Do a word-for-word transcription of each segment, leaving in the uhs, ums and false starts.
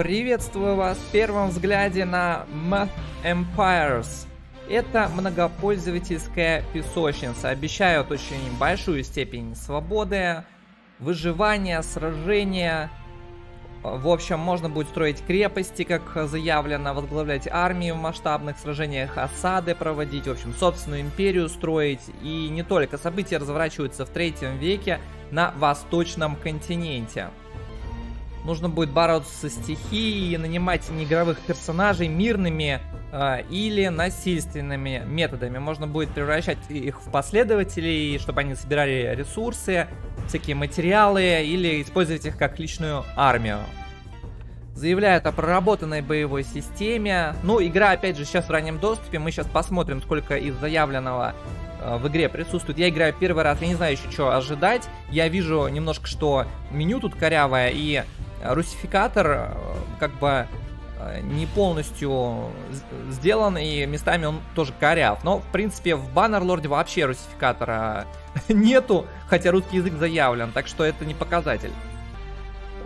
Приветствую вас в первом взгляде на Myth of Empires. Это многопользовательская песочница. Обещают очень большую степень свободы, выживания, сражения. В общем, можно будет строить крепости, как заявлено, возглавлять армии в масштабных сражениях, осады проводить, в общем, собственную империю строить. И не только. События разворачиваются в третьем веке на восточном континенте. Нужно будет бороться со стихией и нанимать неигровых персонажей мирными э, или насильственными методами. Можно будет превращать их в последователей, чтобы они собирали ресурсы, всякие материалы или использовать их как личную армию. Заявляют о проработанной боевой системе. Ну, игра опять же сейчас в раннем доступе. Мы сейчас посмотрим, сколько из заявленного в игре присутствует. Я играю первый раз, я не знаю еще, что ожидать. Я вижу немножко, что меню тут корявое, и русификатор как бы не полностью сделан, и местами он тоже коряв. Но, в принципе, в Баннерлорде вообще русификатора нету, хотя русский язык заявлен, так что это не показатель.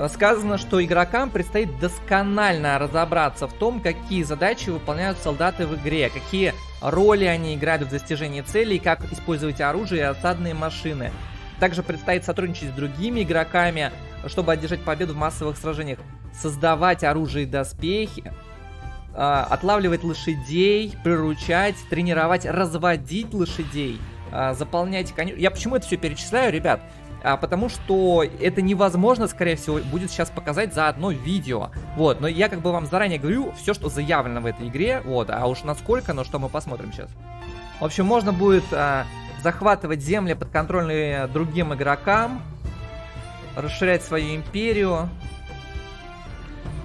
Сказано, что игрокам предстоит досконально разобраться в том, какие задачи выполняют солдаты в игре, какие роли они играют в достижении целей, как использовать оружие и осадные машины. Также предстоит сотрудничать с другими игроками, чтобы одержать победу в массовых сражениях, создавать оружие и доспехи, отлавливать лошадей, приручать, тренировать, разводить лошадей, заполнять конюшни. Я почему это все перечисляю, ребят? А потому что это невозможно, скорее всего, будет сейчас показать за одно видео. Вот, но я как бы вам заранее говорю все, что заявлено в этой игре. Вот, а уж насколько, но что мы посмотрим сейчас. В общем, можно будет а, захватывать земли, подконтрольные другим игрокам, расширять свою империю.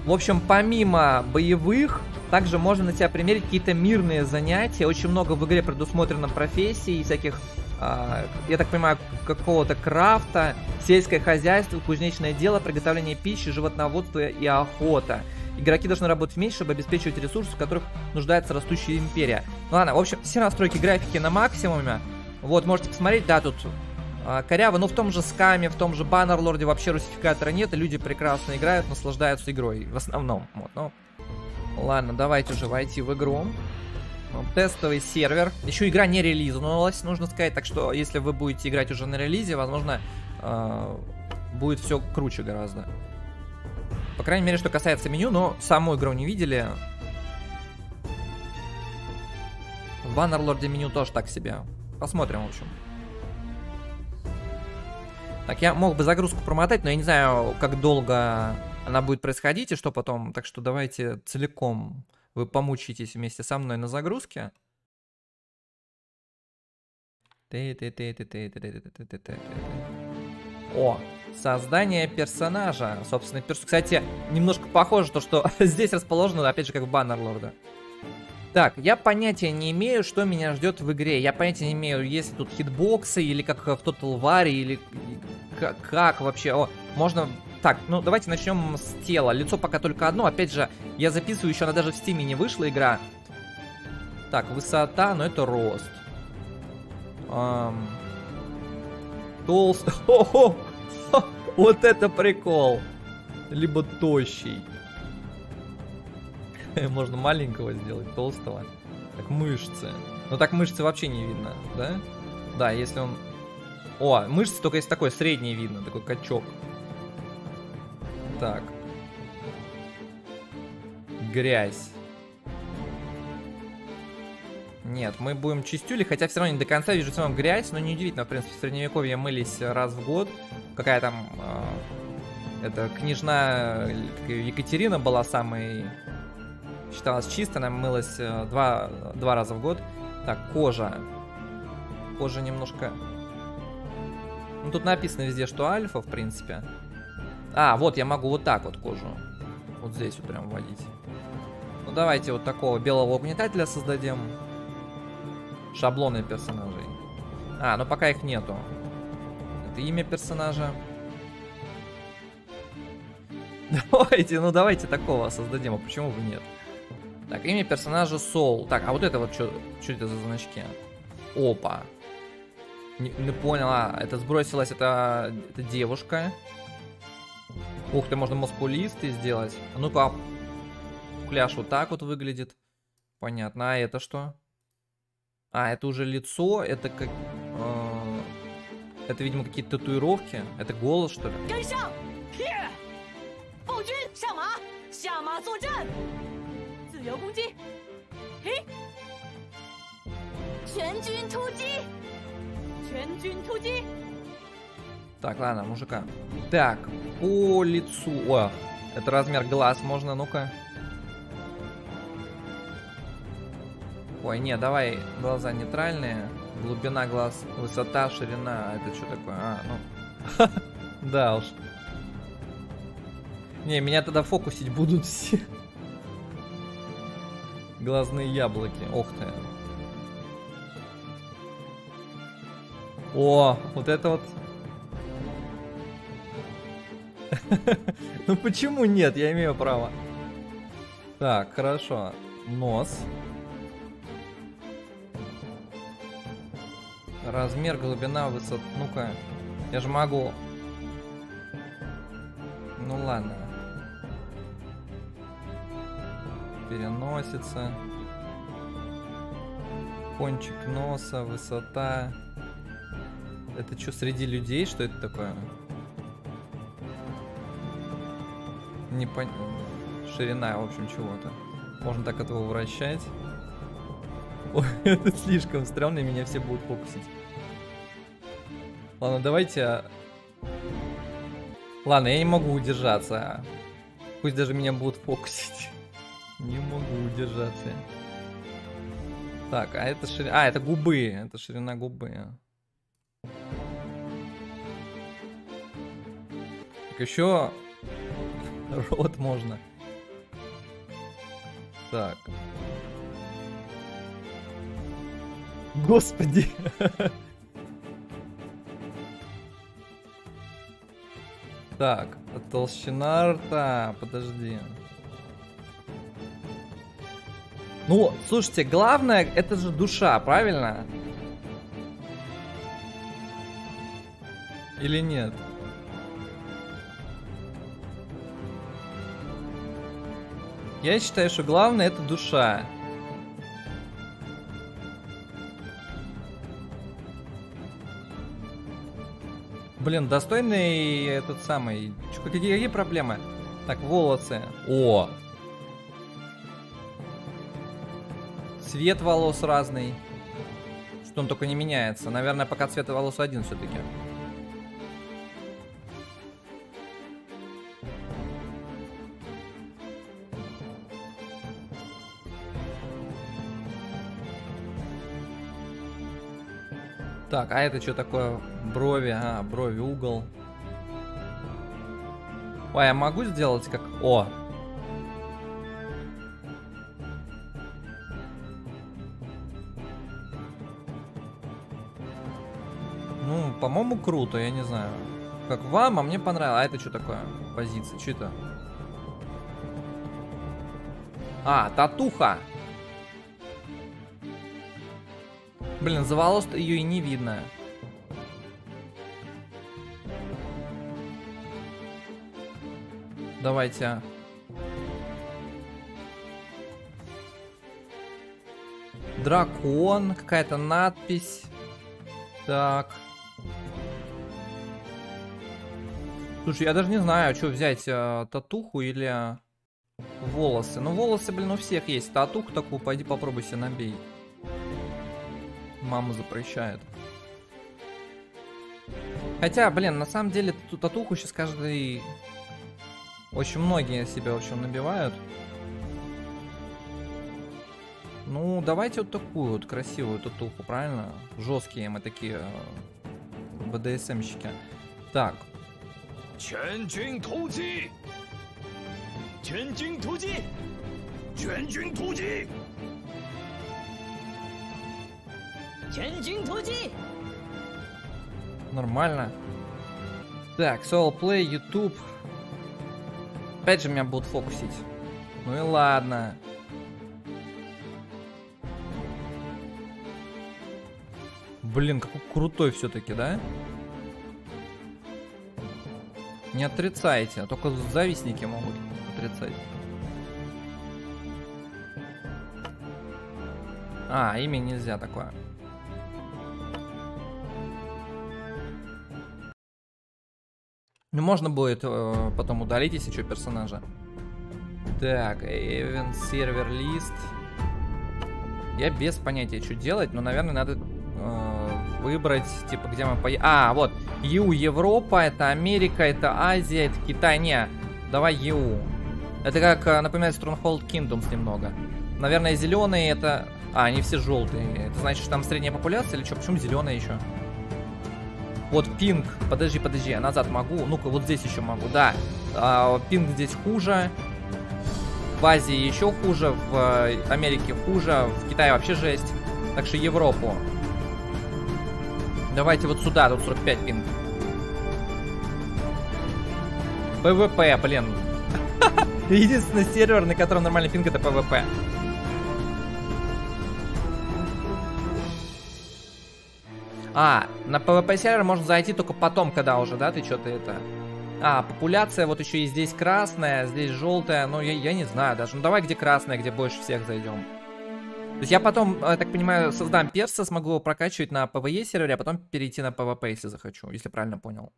В общем, помимо боевых, также можно на тебя примерить какие-то мирные занятия. Очень много в игре предусмотрено профессий и всяких... Я так понимаю, какого-то крафта, сельское хозяйство, кузнечное дело, приготовление пищи, животноводство и охота. Игроки должны работать вместе, чтобы обеспечивать ресурсы, в которых нуждается растущая империя. Ну ладно, в общем, все настройки графики на максимуме. Вот, можете посмотреть, да, тут а, коряво, но в том же Скаме, в том же Баннерлорде вообще русификатора нет, и люди прекрасно играют, наслаждаются игрой, в основном. Вот, ну, ладно, давайте уже войти в игру. Тестовый сервер. Еще игра не релизнулась, нужно сказать. Так что, если вы будете играть уже на релизе, возможно, э будет все круче гораздо. По крайней мере, что касается меню, но саму игру не видели. В Bannerlord меню тоже так себе. Посмотрим, в общем. Так, я мог бы загрузку промотать, но я не знаю, как долго она будет происходить и что потом. Так что давайте целиком... Вы помучитесь вместе со мной на загрузке. О, создание персонажа. Собственно, перс... Кстати, немножко похоже то, что здесь расположено, опять же, как в Баннерлорде. Так, я понятия не имею, что меня ждет в игре. Я понятия не имею, есть ли тут хитбоксы, или как в Total War, или как, как вообще. О, можно... Так, ну давайте начнем с тела. Лицо пока только одно. Опять же, я записываю, еще она даже в Стиме не вышла, игра. Так, высота, но это рост. Эм... Толст... О-хо! Вот это прикол! Либо тощий. Можно маленького сделать, толстого. Так, мышцы. Но так мышцы вообще не видно, да? Да, если он... О, мышцы только есть такой, средний видно, такой качок. Так. Грязь. Нет, мы будем чистюли, хотя все равно не до конца вижу в самом грязь, но неудивительно, в принципе, в средневековье мылись раз в год. Какая там... Э, это княжна Екатерина была самой... Считалась чистой, она мылась два, два раза в год. Так, кожа. Кожа немножко... Ну, тут написано везде, что альфа, в принципе. А, вот я могу вот так вот кожу. Вот здесь вот прям вводить. Ну давайте вот такого белого угнетателя создадим. Шаблоны персонажей. А, но пока их нету. Это имя персонажа. Давайте, ну давайте такого создадим, а почему бы нет? Так, имя персонажа Soul. Так, а вот это вот что это за значки? Опа. Не, не поняла, это сбросилась эта девушка. Ух ты, можно маскулисты сделать. А ну пап. Кляш вот так вот выглядит. Понятно. А это что? А, это уже лицо. Это как... Э, это, видимо, какие-то татуировки. Это голос, что ли? Так, ладно, мужика. Так, по лицу. О, это размер глаз можно, ну-ка. Ой, не, давай глаза нейтральные. Глубина глаз, высота, ширина. Это что такое? А, ну. Да уж. Не, меня тогда фокусить будут все. Глазные яблоки. Ох ты. О, вот это вот. Ну почему нет? Я имею право. Так, хорошо. Нос. Размер, глубина, высота. Ну-ка. Я же могу. Ну ладно. Переносится. Кончик носа, высота. Это что, среди людей? Что это такое? Не понятно. Ширина, в общем, чего-то. Можно так этого вращать. Ой, это слишком странно, и меня все будут фокусить. Ладно, давайте... Ладно, я не могу удержаться. Пусть даже меня будут фокусить. Не могу удержаться. Так, а это ширина... А, это губы. Это ширина губы. Так, еще... Рот можно. Так. Господи. Так, толщина рта. Подожди. Ну, слушайте, главное, это же душа, правильно? Или нет? Я считаю, что главное это душа. Блин, достойный этот самый. Чё, какие, какие проблемы? Так, волосы. О! Цвет волос разный. Что он только не меняется. Наверное, пока цвет волос один все-таки. Так, а это что такое? Брови, а, брови, угол. Ой, я могу сделать как... О! Ну, по-моему, круто, я не знаю. Как вам, а мне понравилось. А это что такое? Позиция, что это? А, татуха! Блин, за волос-то ее и не видно. Давайте. Дракон, какая-то надпись. Так. Слушай, я даже не знаю, что взять, татуху или волосы. Ну, волосы, блин, у всех есть. Татуху такую, пойди попробуй себе набей. Мама запрещает. Хотя, блин, на самом деле эту татуху сейчас каждый... Очень многие себя, в общем, набивают. Ну, давайте вот такую вот красивую татуху, правильно? Жесткие мы такие... БДСМщики. Так. Нормально. Так, Soul Play, YouTube. Опять же меня будут фокусить. Ну и ладно. Блин, какой крутой все-таки, да? Не отрицайте, а только завистники могут отрицать. А, имя нельзя такое. Ну, можно будет э, потом удалить, если что, персонажа. Так, event сервер лист. Я без понятия, что делать, но, наверное, надо э, выбрать, типа, где мы поедем. А, вот, ЕУ Европа, это Америка, это Азия, это Китай. Не, давай ЕУ. Это как, напоминает, Stronghold Kingdoms немного. Наверное, зеленые это... А, они все желтые. Это значит, что там средняя популяция или что? Почему зеленая еще? Вот пинг, подожди, подожди, я назад могу. Ну-ка, вот здесь еще могу, да. А, пинг здесь хуже. В Азии еще хуже, в Америке хуже, в Китае вообще жесть. Так что Европу. Давайте вот сюда, тут сорок пять пинг. ПВП, блин. Единственный сервер, на котором нормальный пинг, это ПВП. А, на PvP сервер можно зайти только потом, когда уже, да, ты что-то это... А, популяция, вот еще и здесь красная, здесь желтая, ну, я, я не знаю даже. Ну, давай где красная, где больше всех зайдем. То есть я потом, я так понимаю, создам перса, смогу его прокачивать на PvE сервере, а потом перейти на PvP, если захочу, если правильно понял.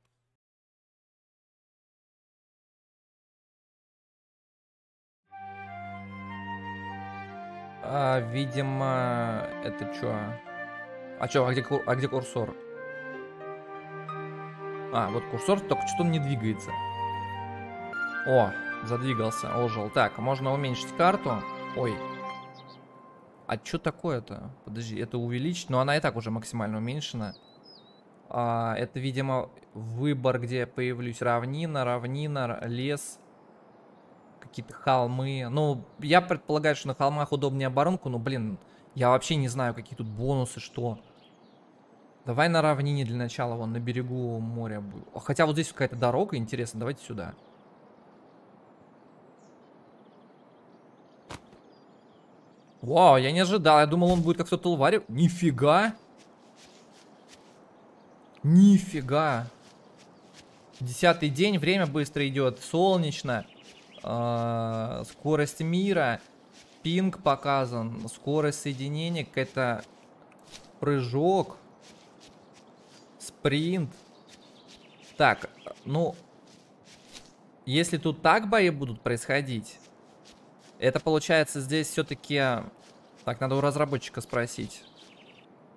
А, видимо, это что? А чё, а где, а где курсор? А, вот курсор, только что-то он не двигается. О, задвигался, ожил. Так, можно уменьшить карту. Ой. А чё такое-то? Подожди, это увеличить, но она и так уже максимально уменьшена. А, это, видимо, выбор, где я появлюсь. Равнина, равнина, лес. Какие-то холмы. Ну, я предполагаю, что на холмах удобнее оборонку, но, блин... Я вообще не знаю, какие тут бонусы, что. Давай на равнине для начала, вон, на берегу моря. Хотя вот здесь какая-то дорога, интересно, давайте сюда. Вау, я не ожидал, я думал, он будет как в Total War. Нифига! Нифига! Десятый день, время быстро идет, солнечно. Скорость мира... Пинг показан, скорость соединения, какая-то прыжок, спринт. Так, ну, если тут так бои будут происходить, это получается здесь все-таки... Так, надо у разработчика спросить.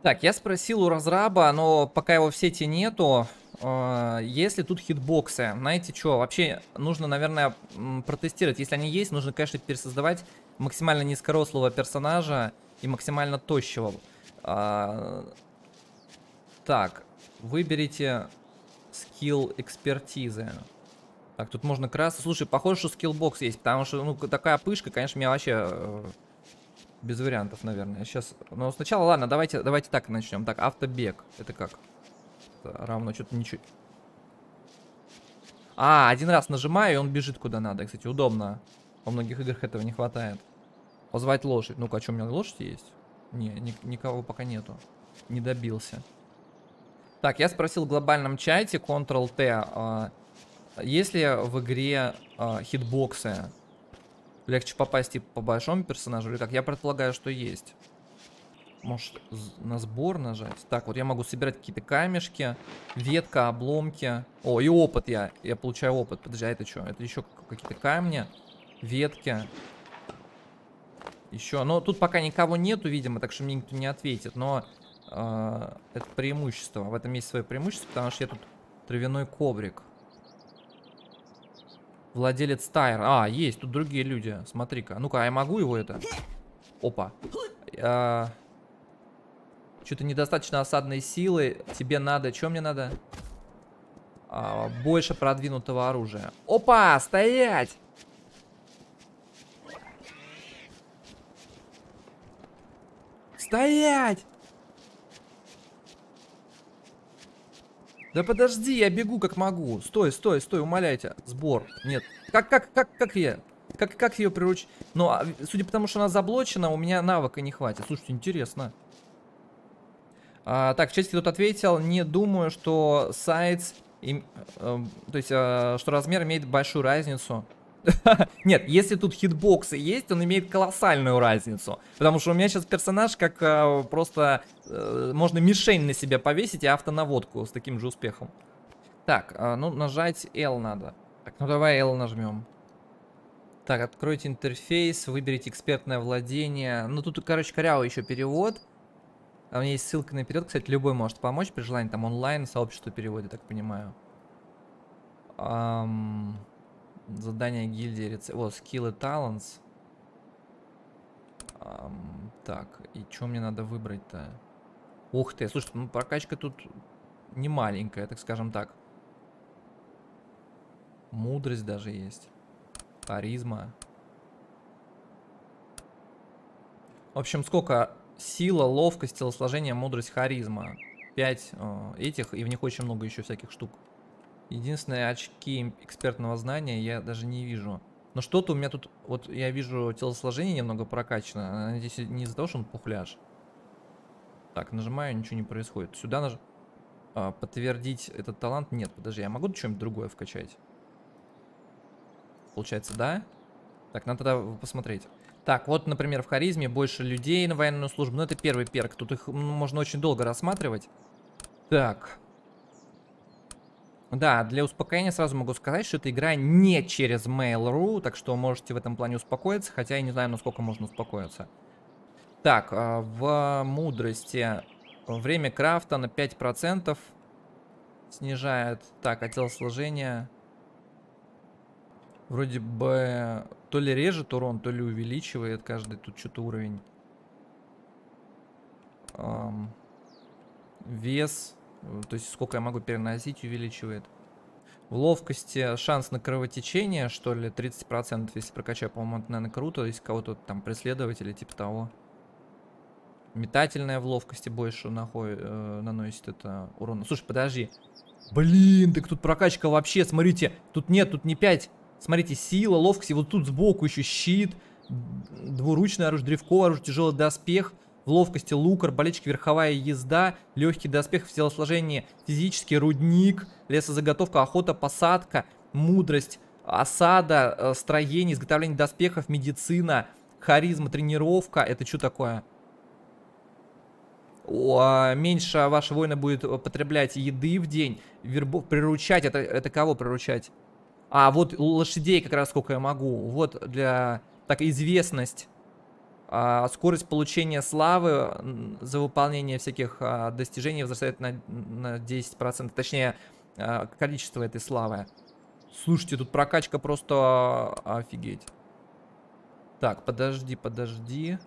Так, я спросил у разраба, но пока его в сети нету, э, есть ли тут хитбоксы. Знаете что, вообще нужно, наверное, протестировать. Если они есть, нужно, конечно, пересоздавать... максимально низкорослого персонажа и максимально тощего. А, так, выберите скилл экспертизы. Так, тут можно крас... Слушай, похоже, что скиллбокс есть, потому что, ну, такая пышка, конечно, меня вообще э, без вариантов, наверное. Сейчас, но сначала, ладно, давайте, давайте так начнем. Так, автобег, это как? Это равно, что-то ничуть. А, один раз нажимаю, и он бежит куда надо, кстати, удобно. Во многих играх этого не хватает. Позвать лошадь. Ну-ка, а что, у меня лошадь есть? Не, ни, никого пока нету. Не добился. Так, я спросил в глобальном чате, контрол тэ, а, есть ли в игре а, хитбоксы? Легче попасть типа, по большому персонажу или как? Я предполагаю, что есть. Может, на сбор нажать? Так, вот я могу собирать какие-то камешки, ветка, обломки. О, и опыт я. Я получаю опыт. Подожди, а это что? Это еще какие-то камни. Ветки. Еще. Но тут пока никого нету, видимо, так что мне никто не ответит. Но э, это преимущество. В этом есть свое преимущество, потому что я тут травяной коврик. Владелец тайра. А, есть. Тут другие люди. Смотри-ка. Ну-ка, а я могу его это? Опа. Э, Что-то недостаточно осадной силы. Тебе надо... Что мне надо? Э, больше продвинутого оружия. Опа! Стоять! Стоять! Да подожди, я бегу как могу. Стой, стой, стой, умоляйте. Сбор. Нет. Как, как, как, как я? Как, как ее приручить? Но, судя по тому, что она заблочена, у меня навыка не хватит. Слушайте, интересно. А, так, в чате тут ответил. Не думаю, что сайт им, э, то есть, э, что размер имеет большую разницу. Нет, если тут хитбоксы есть, он имеет колоссальную разницу. Потому что у меня сейчас персонаж как э, просто э, можно мишень на себя повесить и автонаводку с таким же успехом. Так, э, ну нажать L надо. Так, ну давай L нажмем. Так, откройте интерфейс, выберите экспертное владение. Ну тут, короче, корявый еще перевод. А у меня есть ссылка наперед, кстати, любой может помочь. При желании там онлайн сообщество переводит, так понимаю. Эм... Задание гильдии, рецепт. О, скиллы, талантс. Um, так, и что мне надо выбрать-то? Ух ты, слушай, ну прокачка тут не маленькая, так скажем так. Мудрость даже есть. Харизма. В общем, сколько? Сила, ловкость, телосложение, мудрость, харизма. Пять uh, этих, и в них очень много еще всяких штук. Единственное, очки экспертного знания я даже не вижу. Но что-то у меня тут... Вот я вижу телосложение немного прокачано. Надеюсь, не из-за того, что он пухляж. Так, нажимаю, ничего не происходит. Сюда наж... а, подтвердить этот талант. Нет, подожди, я могу что-нибудь другое вкачать? Получается, да? Так, надо тогда посмотреть. Так, вот, например, в харизме больше людей на военную службу. Но это первый перк. Тут их можно очень долго рассматривать. Так... Да, для успокоения сразу могу сказать, что эта игра не через mail точка ру, так что можете в этом плане успокоиться, хотя я не знаю, насколько можно успокоиться. Так, в мудрости время крафта на пять процентов снижает. Так, а телосложение вроде бы то ли режет урон, то ли увеличивает каждый тут что-то уровень. Вес... То есть сколько я могу переносить, увеличивает. В ловкости шанс на кровотечение, что ли, тридцать процентов, если прокачаю, по-моему, это, наверное, круто. Если кого-то там преследовать или типа того. Метательная в ловкости больше нахуй, э, наносит это урон. Слушай, подожди. Блин, так тут прокачка вообще, смотрите. Тут нет, тут не пять. Смотрите, сила, ловкость. И вот тут сбоку еще щит. Двуручное оружие, древковое оружие, тяжелый доспех. В ловкости лук, арбалетчик, верховая езда, легкий доспех, в телосложении физический, рудник, лесозаготовка, охота, посадка, мудрость, осада, строение, изготовление доспехов, медицина, харизма, тренировка. Это что такое? О, меньше ваши воины будет потреблять еды в день. Вербов приручать. Это, это кого приручать? А, вот лошадей как раз сколько я могу. Вот для... Так, известность. А, скорость получения славы за выполнение всяких а, достижений возрастает на, на десять процентов, точнее, а, количество этой славы. Слушайте, тут прокачка просто офигеть. Так, подожди, подожди.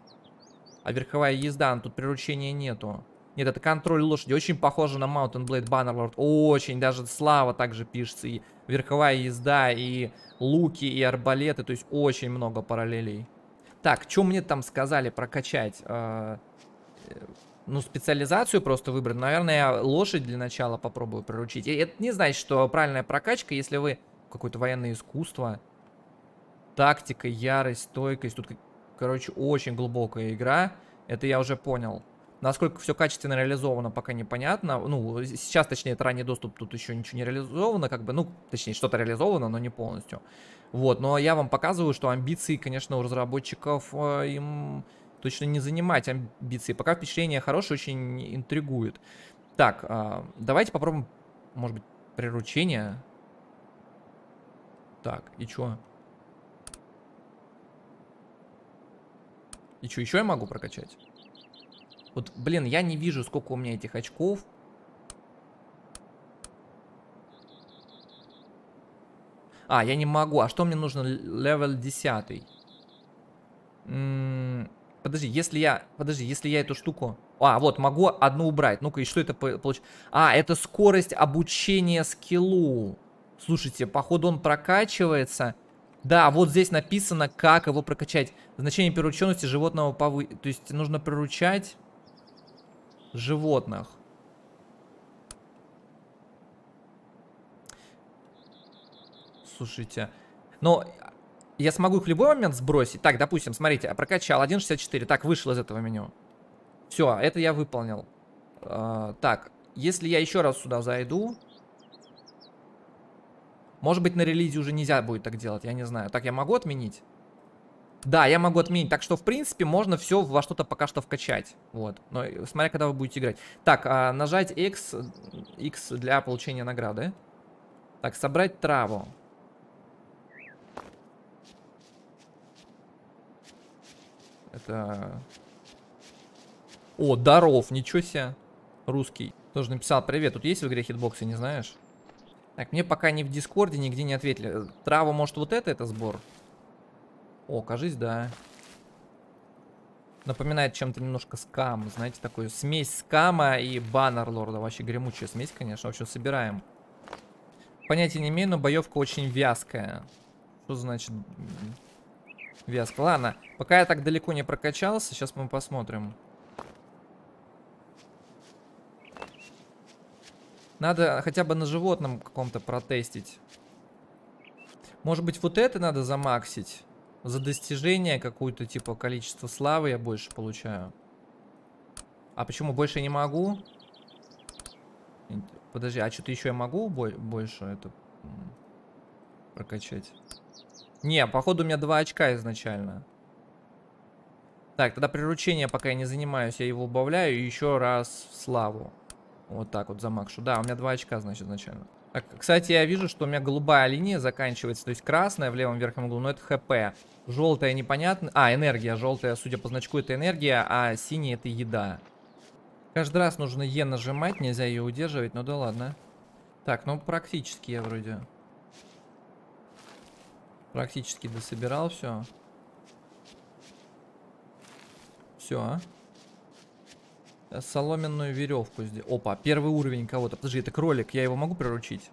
А верховая езда, тут приручения нету. Нет, это контроль лошади. Очень похоже на Mountain Blade Bannerlord. Очень, даже слава также пишется. И верховая езда, и луки, и арбалеты. То есть очень много параллелей. Так, что мне там сказали прокачать? Ну, специализацию просто выбрать. Наверное, лошадь для начала попробую приручить. И это не значит, что правильная прокачка, если вы... Какое-то военное искусство. Тактика, ярость, стойкость. Тут, короче, очень глубокая игра. Это я уже понял. Насколько все качественно реализовано, пока непонятно. Ну, сейчас, точнее, это ранний доступ, тут еще ничего не реализовано, как бы, ну, точнее, что-то реализовано, но не полностью. Вот, но я вам показываю, что амбиции, конечно, у разработчиков э, им точно не занимать амбиции. Пока впечатление хорошее, очень интригует. Так, э, давайте попробуем, может быть, приручение. Так, и чё? И чё, еще я могу прокачать? Вот, блин, я не вижу, сколько у меня этих очков. А, я не могу. А что мне нужно? Левел десять. М-м-м, подожди, если я... Подожди, если я эту штуку... А, вот, могу одну убрать. Ну-ка, и что это получится? А, это скорость обучения скиллу. Слушайте, походу он прокачивается... Да, вот здесь написано, как его прокачать. Значение прирученности животного повысить. То есть нужно приручать животных. Слушайте. Но я смогу их в любой момент сбросить. Так, допустим, смотрите, прокачал один шестьдесят четыре. Так, вышел из этого меню. Все, это я выполнил. Так, если я еще раз сюда зайду... Может быть, на релизе уже нельзя будет так делать, я не знаю. Так, я могу отменить? Да, я могу отменить. Так что, в принципе, можно все во что-то пока что вкачать. Вот. Но смотря, когда вы будете играть. Так, нажать X, X для получения награды. Так, собрать траву. Это... О, даров, ничего себе. Русский. Тоже написал привет. Тут есть в игре хитбоксы, не знаешь? Так, мне пока ни в Дискорде, нигде не ответили. Трава, может, вот это, это сбор? О, кажись, да. Напоминает чем-то немножко скам. Знаете, такую смесь скама и баннерлорда. Вообще гремучая смесь, конечно. В общем, собираем. Понятия не имею, но боевка очень вязкая. Что значит вязка? Ладно, пока я так далеко не прокачался, сейчас мы посмотрим. Надо хотя бы на животном каком-то протестить. Может быть, вот это надо замаксить. За достижение какое-то, типа, количество славы я больше получаю. А почему больше я не могу? Подожди, а что-то еще я могу больше это прокачать? Не, походу у меня два очка изначально. Так, тогда приручение, пока я не занимаюсь, я его убавляю. И еще раз в славу. Вот так вот замакшу. Да, у меня два очка, значит, изначально. Так, кстати, я вижу, что у меня голубая линия заканчивается. То есть красная в левом верхнем углу, но это ХП. Желтая непонятно. А, энергия. Желтая, судя по значку, это энергия, а синяя это еда. Каждый раз нужно Е нажимать, нельзя ее удерживать, ну да ладно. Так, ну практически я вроде. Практически дособирал все. Все. Соломенную веревку здесь. Опа, первый уровень кого-то. Подожди, это кролик, я его могу приручить?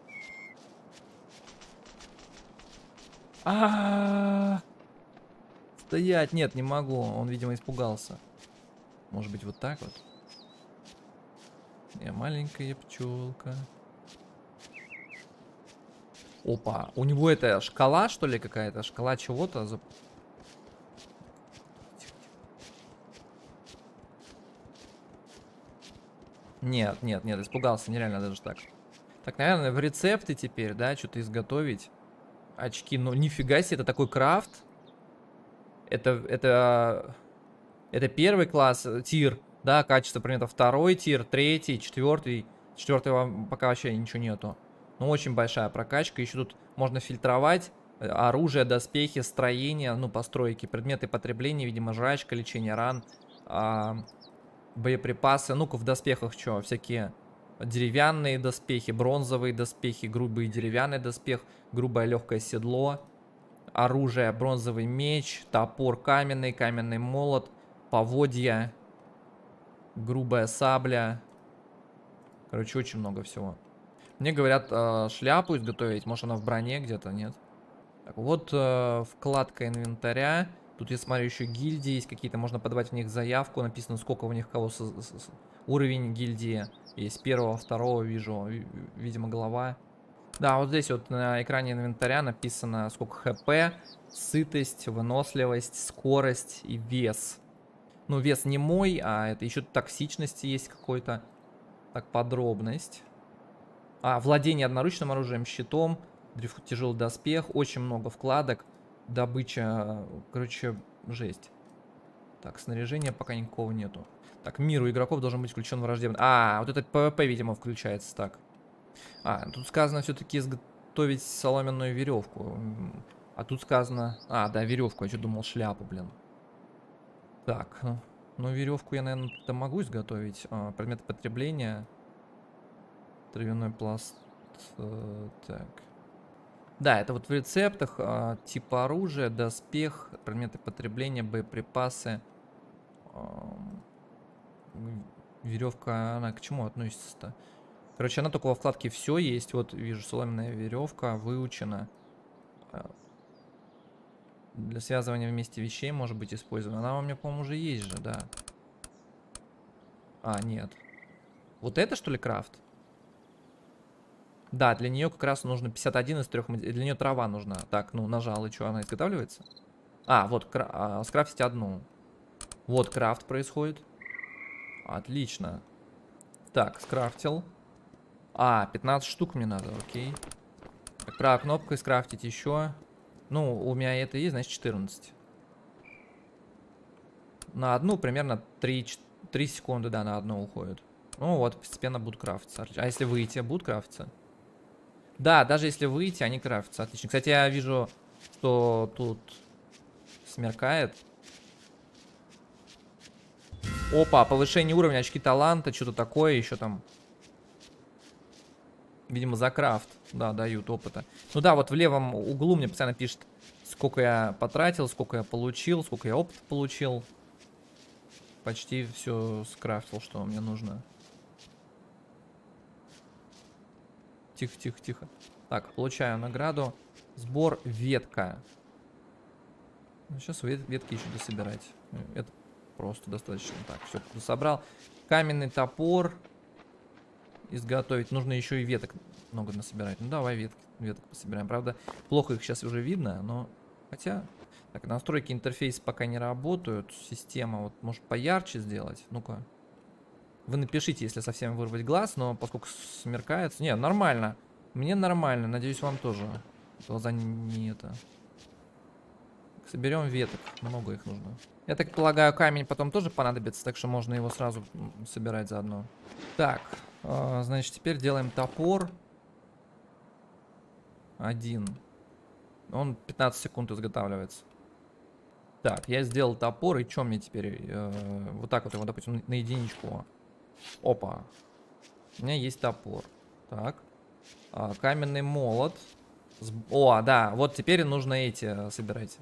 А-а-а-а. Стоять, нет, не могу. Он, видимо, испугался. Может быть, вот так вот. Я маленькая пчелка. Опа, у него это шкала, что ли, какая-то? Шкала чего-то за... Нет, нет, нет, испугался, нереально даже так. Так, наверное, в рецепты теперь, да, что-то изготовить. Очки, ну нифига себе, это такой крафт. Это, это, это первый класс, тир, да, качество предметов. Второй тир, третий, четвертый. Четвертого пока вообще ничего нету. Ну, очень большая прокачка, еще тут можно фильтровать. Оружие, доспехи, строение, ну, постройки, предметы потребления, видимо, жрачка, лечение ран. А... Боеприпасы, ну-ка в доспехах что? Всякие деревянные доспехи, бронзовые доспехи, грубый деревянный доспех, грубое легкое седло, оружие, бронзовый меч, топор каменный, каменный молот, поводья, грубая сабля. Короче, очень много всего. Мне говорят, шляпу изготовить, может она в броне где-то, нет? Так, вот вкладка инвентаря. Тут я смотрю, еще гильдии есть какие-то, можно подавать в них заявку, написано, сколько у них кого, с, с, с, уровень гильдии есть, первого, второго вижу, видимо, голова. Да, вот здесь вот на экране инвентаря написано, сколько ХП, сытость, выносливость, скорость и вес. Ну, вес не мой, а это еще токсичность есть какой-то, так, подробность. А, владение одноручным оружием, щитом, дрифт, тяжелый доспех, очень много вкладок. Добыча, короче, жесть. Так, снаряжения пока никакого нету. Так, миру игроков должен быть включен враждебный. А, вот этот ПВП, видимо, включается так. А, тут сказано все-таки изготовить соломенную веревку. А тут сказано... А, да, веревку, я что думал, шляпу, блин. Так, ну, ну веревку я, наверное, там могу изготовить. А, предмет потребления. Травяной пласт. Так... Да, это вот в рецептах, э, типа оружия, доспех, предметы потребления, боеприпасы, э, веревка, она к чему относится-то? Короче, она только во вкладке все есть, вот вижу, соломенная веревка, выучена, э, для связывания вместе вещей может быть использована, она у меня, по-моему, уже есть же, да. А, нет. Вот это, что ли, крафт? Да, для нее как раз нужно пятьдесят один из трех... Для нее трава нужна. Так, ну нажал, и что, она изготавливается? А, вот, кра... скрафтить одну. Вот крафт происходит. Отлично. Так, скрафтил. А, пятнадцать штук мне надо, окей. Так, правая кнопка, скрафтить еще. Ну, у меня это есть, значит, четырнадцать. На одну примерно три, три секунды, да, на одну уходит. Ну вот, постепенно будут крафтиться. А если выйти, будут крафтиться? Да, даже если выйти, они крафтятся. Отлично. Кстати, я вижу, что тут смеркает. Опа, повышение уровня, очки таланта, что-то такое еще там. Видимо, за крафт, да, дают опыта. Ну да, вот в левом углу мне постоянно пишет, сколько я потратил, сколько я получил, сколько я опыта получил. Почти все скрафтил, что мне нужно. Тихо, тихо, тихо. Так, получаю награду. Сбор ветка. Сейчас ветки еще дособирать. Это просто достаточно. Так, все собрал. Каменный топор. Изготовить. Нужно еще и веток много насобирать. Ну давай ветки, веток пособираем. Правда, плохо их сейчас уже видно, но... Хотя... Так, настройки интерфейса пока не работают. Система вот может поярче сделать. Ну-ка. Вы напишите, если совсем вырвать глаз, но поскольку смеркается... Не, нормально. Мне нормально. Надеюсь, вам тоже. Глаза не это... Соберем веток. Много их нужно. Я так полагаю, камень потом тоже понадобится, так что можно его сразу собирать заодно. Так. Значит, теперь делаем топор. Один. Он пятнадцать секунд изготавливается. Так, я сделал топор. И что мне теперь? Э, вот так вот его, допустим, на единичку. Опа. У меня есть топор. Так. А, каменный молот. О, да. Вот теперь нужно эти собирать.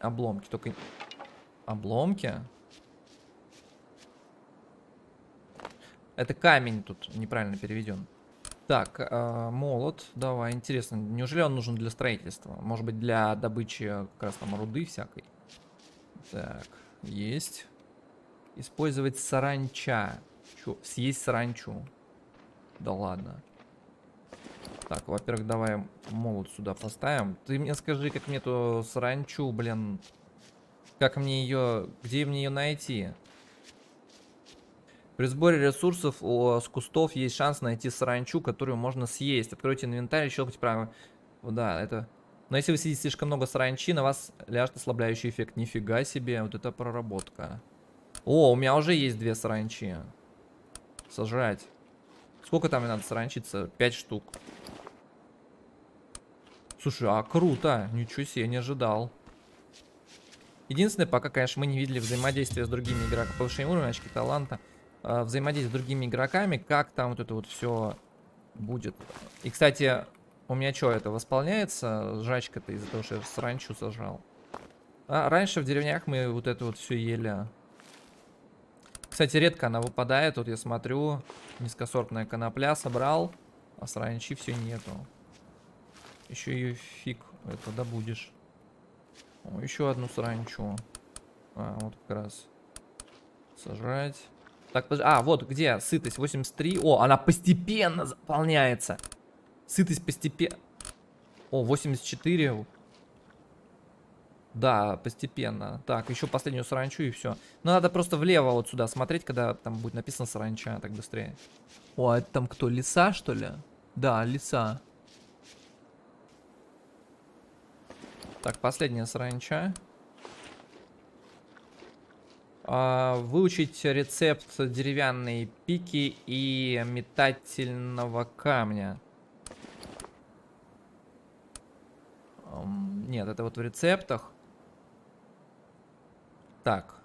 Обломки. Только... Обломки? Это камень тут неправильно переведен. Так, э, молот. Давай, интересно. Неужели он нужен для строительства? Может быть, для добычи как раз там руды всякой? Так, есть. Использовать саранча. Чё? Съесть саранчу. Да ладно. Так, во-первых, давай молот сюда поставим. Ты мне скажи, как мне эту саранчу, блин. Как мне ее... Где мне ее найти? При сборе ресурсов у, с кустов есть шанс найти саранчу, которую можно съесть. Откройте инвентарь и щелкните правым. Да, это... Но если вы съедите слишком много саранчи, на вас ляжет ослабляющий эффект. Нифига себе, вот это проработка. О, у меня уже есть две саранчи. Сожрать. Сколько там мне надо саранчиться? Пять штук. Слушай, а круто. Ничего себе, я не ожидал. Единственное, пока, конечно, мы не видели взаимодействия с другими игроками. Повышение уровня, очки таланта. Взаимодействие с другими игроками. Как там вот это вот все будет. И, кстати, у меня что, это восполняется? Жрачка-то из-за того, что я саранчу сожрал. А раньше в деревнях мы вот это вот все ели. Кстати, редко она выпадает. Вот я смотрю, низкосортная конопля собрал, а саранчи все нету. Еще ее фиг это добудешь. О, еще одну саранчу. А, вот как раз. Сожрать. Так, подожди. А, вот где сытость восемьдесят три. О, она постепенно заполняется. Сытость постепенно. О, восемьдесят четыре. Да, постепенно. Так, еще последнюю саранчу и все. Но надо просто влево вот сюда смотреть, когда там будет написано саранча, так быстрее. О, а это там кто, лиса, что ли? Да, лиса. Так, последняя саранча. Выучить рецепт деревянной пики и метательного камня. Нет, это вот в рецептах. Так.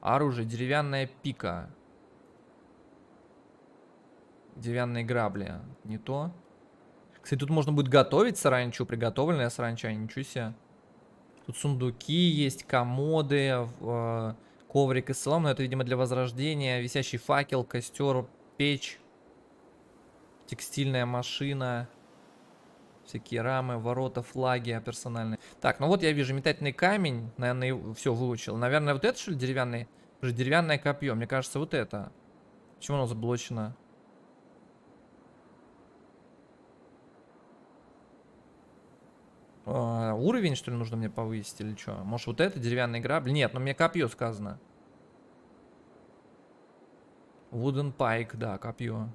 Оружие. Деревянная пика. Деревянные грабли. Не то. Кстати, тут можно будет готовить саранчу. Приготовленная саранча. Ничего себе. Тут сундуки есть, комоды... Коврик и солома, но это, видимо, для возрождения. Висящий факел, костер, печь, текстильная машина, всякие рамы, ворота, флаги персональные. Так, ну вот я вижу метательный камень, наверное, все выучил. Наверное, вот это, что ли, деревянный? Деревянное копье, мне кажется, вот это. Почему оно заблочено? Uh, уровень, что ли, нужно мне повысить или что? Может, вот это деревянный грабль? Нет, но мне копье сказано. Wooden pike, да, копье.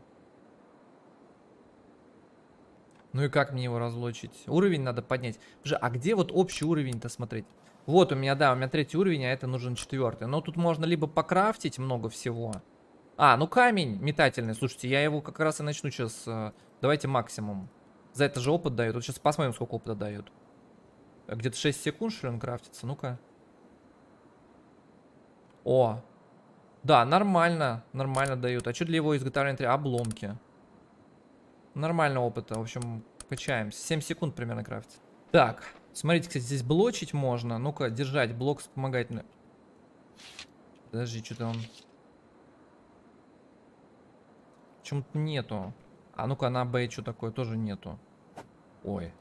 Ну и как мне его разлочить? Уровень надо поднять. А где вот общий уровень-то смотреть? Вот у меня, да, у меня третий уровень, а это нужен четвертый. Но тут можно либо покрафтить много всего. А, ну камень метательный. Слушайте, я его как раз и начну сейчас. Давайте максимум. За это же опыт дают. Вот сейчас посмотрим, сколько опыта дают. Где-то шесть секунд, что ли, он крафтится. Ну-ка. О. Да, нормально. Нормально дают. А что для его изготовления три? Обломки. Нормально опыта. В общем, качаем. семь секунд примерно крафтится. Так. Смотрите, кстати, здесь блочить можно. Ну-ка, держать. Блок вспомогательный. Подожди, что-то он... Почему-то нету. А ну-ка, на Б что такое? Тоже нету. Ой.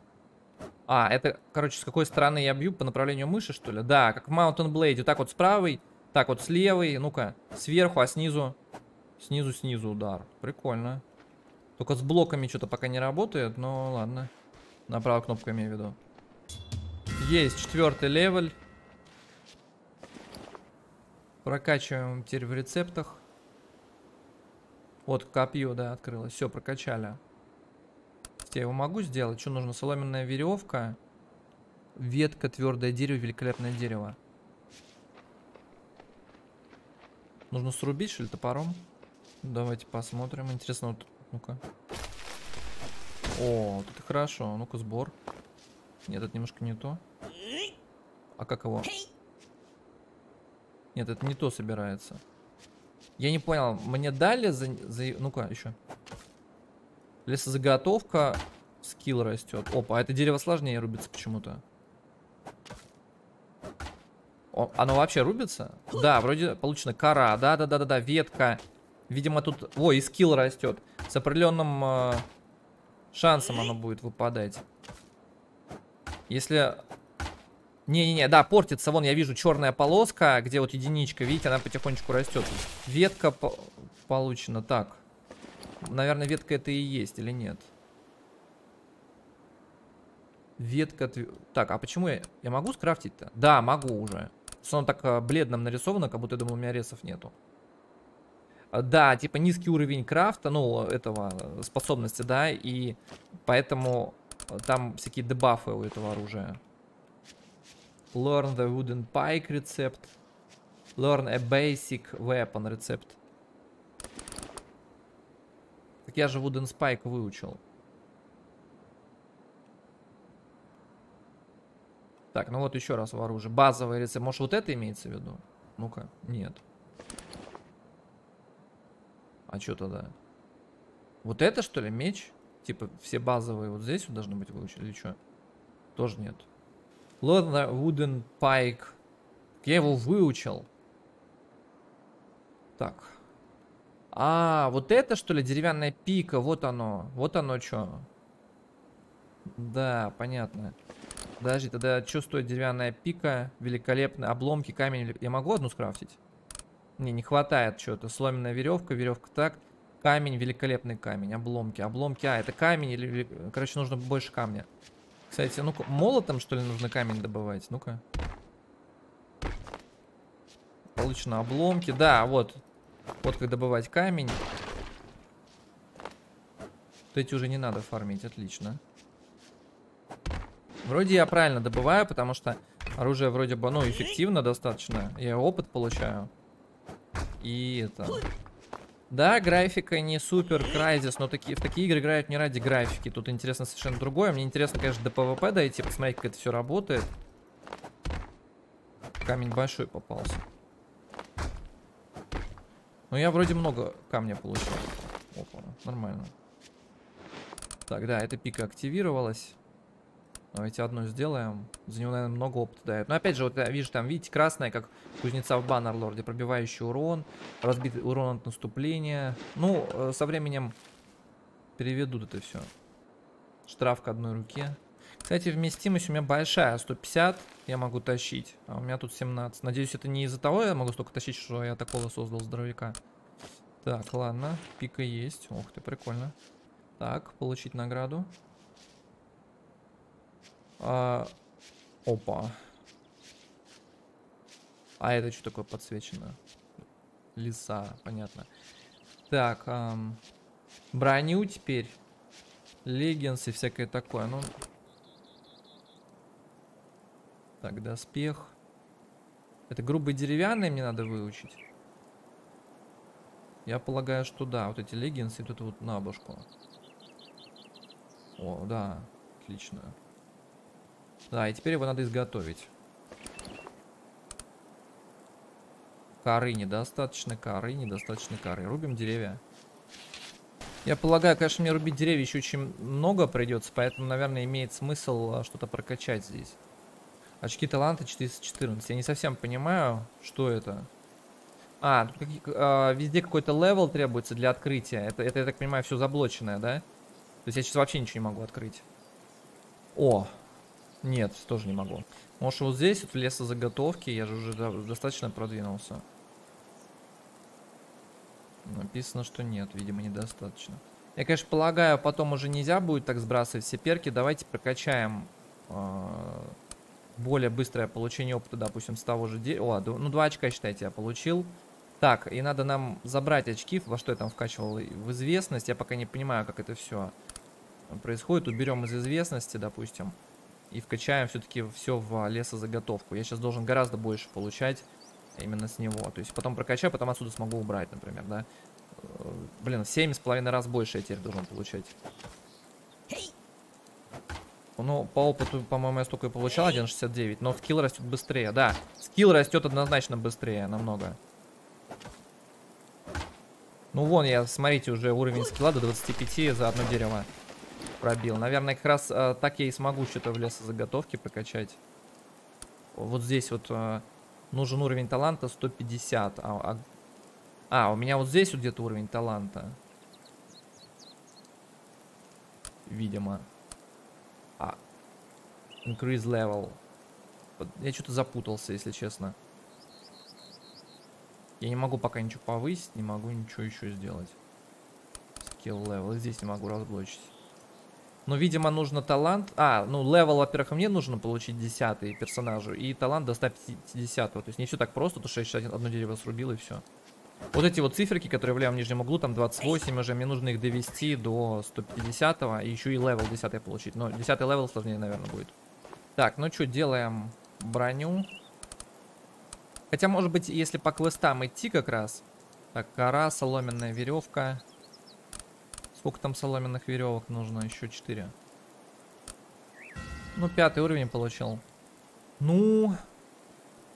А, это, короче, с какой стороны я бью? По направлению мыши, что ли? Да, как в Mountain Blade. Вот так вот с правой, так вот с левой. Ну-ка, сверху, а снизу... Снизу-снизу удар. Прикольно. Только с блоками что-то пока не работает, но ладно. На правую кнопку имею в виду. Есть, четвертый левель. Прокачиваем теперь в рецептах. Вот копье, да, открылось. Все, прокачали. Я его могу сделать. Что нужно? Соломенная веревка. Ветка, твердое дерево, великолепное дерево. Нужно срубить, что ли, топором? Давайте посмотрим. Интересно, вот, ну-ка. О, вот это хорошо. Ну-ка, сбор. Нет, это немножко не то. А как его? Нет, это не то собирается. Я не понял, мне дали за... за... Ну-ка, еще. Лесозаготовка. Скилл растет. Опа, а это дерево сложнее рубится почему-то. Оно вообще рубится? Да, вроде получена кора. Да-да-да-да-да, ветка. Видимо, тут... Ой, и скилл растет. С определенным э... шансом оно будет выпадать. Если... Не-не-не, да, портится. Вон я вижу черная полоска, где вот единичка. Видите, она потихонечку растет. Ветка по получена. Так. Наверное, ветка это и есть, или нет? Ветка... Так, а почему я... Я могу скрафтить-то? Да, могу уже. Оно так бледным нарисовано, как будто я думал, у меня ресов нету. Да, типа низкий уровень крафта, ну, этого, способности, да, и поэтому там всякие дебафы у этого оружия. Learn the wooden pike рецепт. Learn a basic weapon рецепт. Так я же wooden spike выучил. Так, ну вот еще раз в оружие. Базовый рецепт. Может, вот это имеется в виду? Ну-ка, нет. А что тогда? Вот это, что ли, меч? Типа все базовые вот здесь вот должны быть выучили, или что? Тоже нет. Ладно, wooden pike. Я его выучил. Так. А, вот это, что ли, деревянная пика? Вот оно. Вот оно что. Да, понятно. Подожди, тогда что стоит деревянная пика? Великолепно. Обломки, камень. Я могу одну скрафтить? Не, не хватает что-то. Сломенная веревка, веревка так. Камень, великолепный камень. Обломки, обломки. А, это камень или... Короче, нужно больше камня. Кстати, ну-ка, молотом, что ли, нужно камень добывать? Ну-ка. Получено обломки. Да, вот. Вот как добывать камень. Вот эти уже не надо фармить. Отлично. Вроде я правильно добываю, потому что оружие вроде бы, ну, эффективно достаточно. Я опыт получаю. И это... Да, графика не супер, Crysis, но таки, в такие игры играют не ради графики. Тут интересно совершенно другое. Мне интересно, конечно, до PvP дойти, посмотреть, как это все работает. Камень большой попался. Ну, я вроде много камня получил. Опа, нормально. Так, да, эта пика активировалась. Давайте одну сделаем. За него, наверное, много опыта дает. Но опять же, вот я вижу, там, видите, красная, как кузнеца в Баннерлорде. Пробивающий урон. Разбитый урон от наступления. Ну, со временем переведут это все. Штраф к одной руке. Кстати, вместимость у меня большая. сто пятьдесят я могу тащить. А у меня тут семнадцать. Надеюсь, это не из-за того, я могу столько тащить, что я такого создал здоровяка. Так, ладно. Пика есть. Ух ты, прикольно. Так, получить награду. А, опа. А это что такое подсвечено? Лиса, понятно. Так, эм, броню теперь. Легенс и всякое такое. Ну, так, доспех. Это грубые деревянные мне надо выучить. Я полагаю, что да, вот эти леггинсы тут вот на башку. О, да, отлично. Да, и теперь его надо изготовить. Коры недостаточно, коры недостаточно, коры. Рубим деревья. Я полагаю, конечно, мне рубить деревья еще очень много придется, поэтому, наверное, имеет смысл что-то прокачать здесь. Очки таланта четыреста четырнадцать. Я не совсем понимаю, что это. А, тут как, а везде какой-то левел требуется для открытия. Это, это, я так понимаю, все заблоченное, да? То есть я сейчас вообще ничего не могу открыть. О, нет, тоже не могу. Может, вот здесь, вот в лесозаготовке, я же уже достаточно продвинулся. Написано, что нет, видимо, недостаточно. Я, конечно, полагаю, потом уже нельзя будет так сбрасывать все перки. Давайте прокачаем... Э более быстрое получение опыта, допустим, с того же дерева. О, ну два очка, считайте, я получил. Так, и надо нам забрать очки, во что я там вкачивал, в известность. Я пока не понимаю, как это все происходит. Уберем из известности, допустим, и вкачаем все-таки все в лесозаготовку. Я сейчас должен гораздо больше получать именно с него. То есть потом прокачаю, потом отсюда смогу убрать, например, да. Блин, семь с половиной раз больше я теперь должен получать. Ну, по опыту, по-моему, я столько и получал, один шестьдесят девять, но скилл растет быстрее, да. Скилл растет однозначно быстрее, намного. Ну, вон я, смотрите, уже уровень скилла до двадцати пяти за одно дерево пробил. Наверное, как раз э, так я и смогу что-то в лесозаготовке прокачать. Вот здесь вот э, нужен уровень таланта сто пятьдесят. А, а... а, у меня вот здесь вот где-то уровень таланта. Видимо. А, increase level. Я что-то запутался, если честно. Я не могу пока ничего повысить, не могу ничего еще сделать. Skill level. Здесь не могу разблочить. Но, видимо, нужно талант. А, ну, левел, во-первых, мне нужно получить десятый персонажу. И талант до ста пятидесяти. То есть не все так просто, то что я сейчас одно дерево срубил и все. Вот эти вот циферки, которые в левом нижнем углу, там двадцать восемь уже, мне нужно их довести до сто пятидесятого, и еще и левел десять получить. Но десятый левел сложнее, наверное, будет. Так, ну что, делаем броню. Хотя, может быть, если по квестам идти как раз. Так, кора, соломенная веревка. Сколько там соломенных веревок нужно? Еще четыре. Ну, пятый уровень получил. Ну,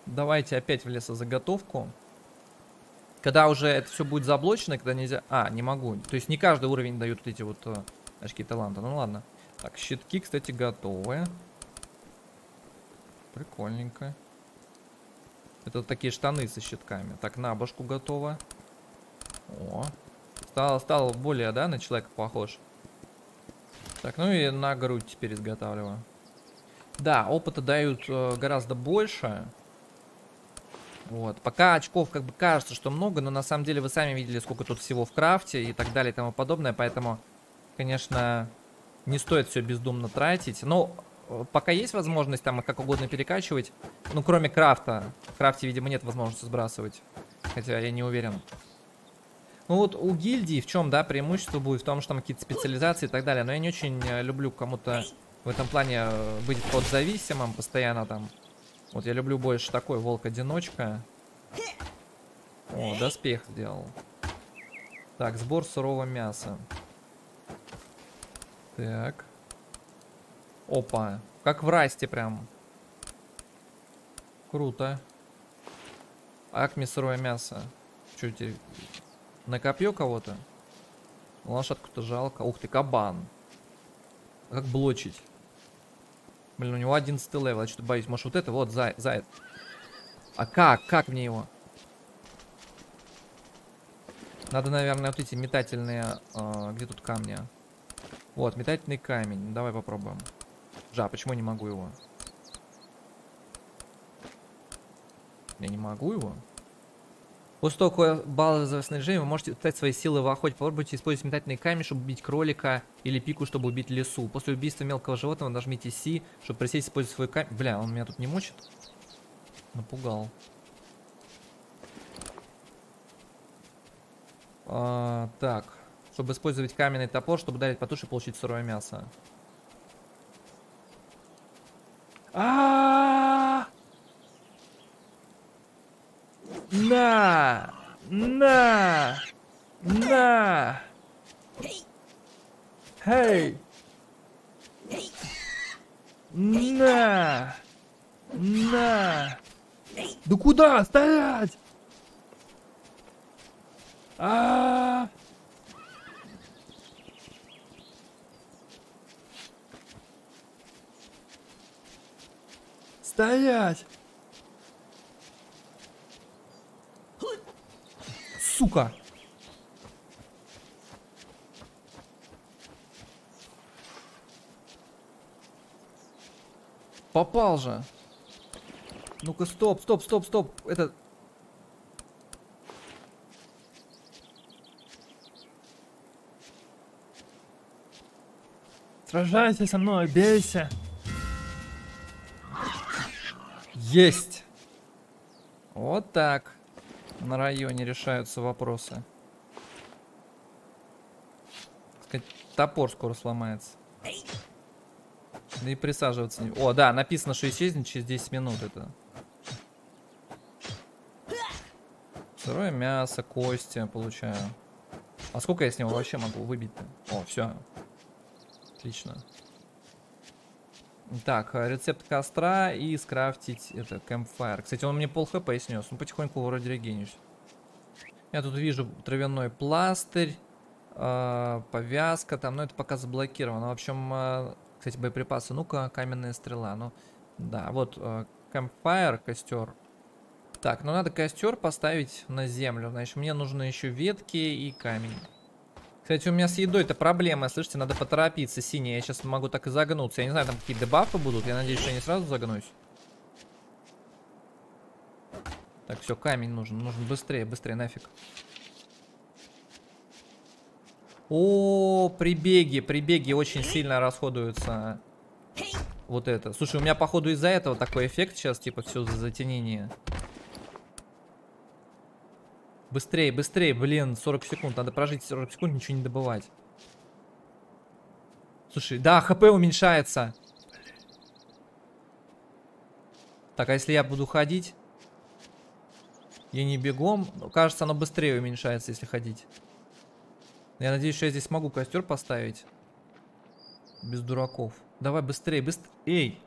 давайте опять в лесозаготовку. Когда уже это все будет заблочено, когда нельзя... А, не могу. То есть не каждый уровень дают вот эти вот э, очки таланта. Ну ладно. Так, щитки, кстати, готовы. Прикольненько. Это такие штаны со щитками. Так, на башку готово. О. Стало, стало более, да, на человека похож. Так, ну и на грудь теперь изготавливаю. Да, опыта дают э, гораздо больше. Вот. Пока очков как бы кажется, что много, но на самом деле вы сами видели, сколько тут всего в крафте и так далее и тому подобное. Поэтому, конечно, не стоит все бездумно тратить. Но пока есть возможность там их как угодно перекачивать. Ну, кроме крафта. В крафте, видимо, нет возможности сбрасывать. Хотя я не уверен. Ну вот у гильдии в чем, да, преимущество будет? В том, что там какие-то специализации и так далее. Но я не очень люблю кому-то в этом плане быть подзависимым постоянно там. Вот я люблю больше такой волк-одиночка. О, доспех сделал. Так, сбор сырого мяса. Так. Опа. Как в расте прям. Круто. Акме сырое мясо. Что тебе? На копье кого-то? Лошадку-то жалко. Ух ты, кабан. Как блочить? Блин, у него одиннадцатый левел, я что-то боюсь. Может, вот это вот заяц. За... А как? Как мне его? Надо, наверное, вот эти метательные... Э, где тут камни? Вот, метательный камень. Давай попробуем. Жа, почему не могу его? Я не могу его? После того, как баллы за снаряжение, вы можете испытать свои силы в охоте. Попробуйте использовать метательный камень, чтобы убить кролика, или пику, чтобы убить лису. После убийства мелкого животного нажмите си, чтобы пресечь, использовать свой камень. Бля, он меня тут не мучит? Напугал. А, так, чтобы использовать каменный топор, чтобы ударить по туше и получить сырое мясо. А-а-а! На! На! На! Эй! На! На! Да куда? Стоять! А-а-а! Стоять! Сука! Попал же! Ну-ка, стоп, стоп, стоп, стоп! Это... Сражайся со мной, бейся! Есть! Вот так. На районе решаются вопросы. Сказать, топор скоро сломается. Да и присаживаться не... О, да, написано, что исчезнет через десять минут это. Сырое мясо, кости получаю. А сколько я с него вообще могу выбить-то? О, все. Отлично. Так, рецепт костра и скрафтить это, кэмпфайр. Кстати, он мне пол хп и снес. Ну, потихоньку вроде регенюсь. Я тут вижу травяной пластырь, э, повязка там, но это пока заблокировано. В общем, э, кстати, боеприпасы. Ну-ка, каменная стрела. Ну, да, вот э, кэмпфайр, костер. Так, ну надо костер поставить на землю. Значит, мне нужны еще ветки и камень. Кстати, у меня с едой-то проблема, слышите, надо поторопиться, синяя. Я сейчас могу так и загнуться. Я не знаю, там какие дебафы будут. Я надеюсь, что я не сразу загнусь. Так, все, камень нужен. Нужен быстрее, быстрее, нафиг. О, прибеги, прибеги очень сильно расходуются. Вот это. Слушай, у меня, походу, из-за этого такой эффект сейчас, типа, все за затенение. Быстрее, быстрее, блин, сорок секунд. Надо прожить сорок секунд, ничего не добывать. Слушай, да, хп уменьшается. Так, а если я буду ходить? Я не бегом. Кажется, оно быстрее уменьшается, если ходить. Я надеюсь, что я здесь могу костер поставить. Без дураков. Давай, быстрее, быстрее. Эй!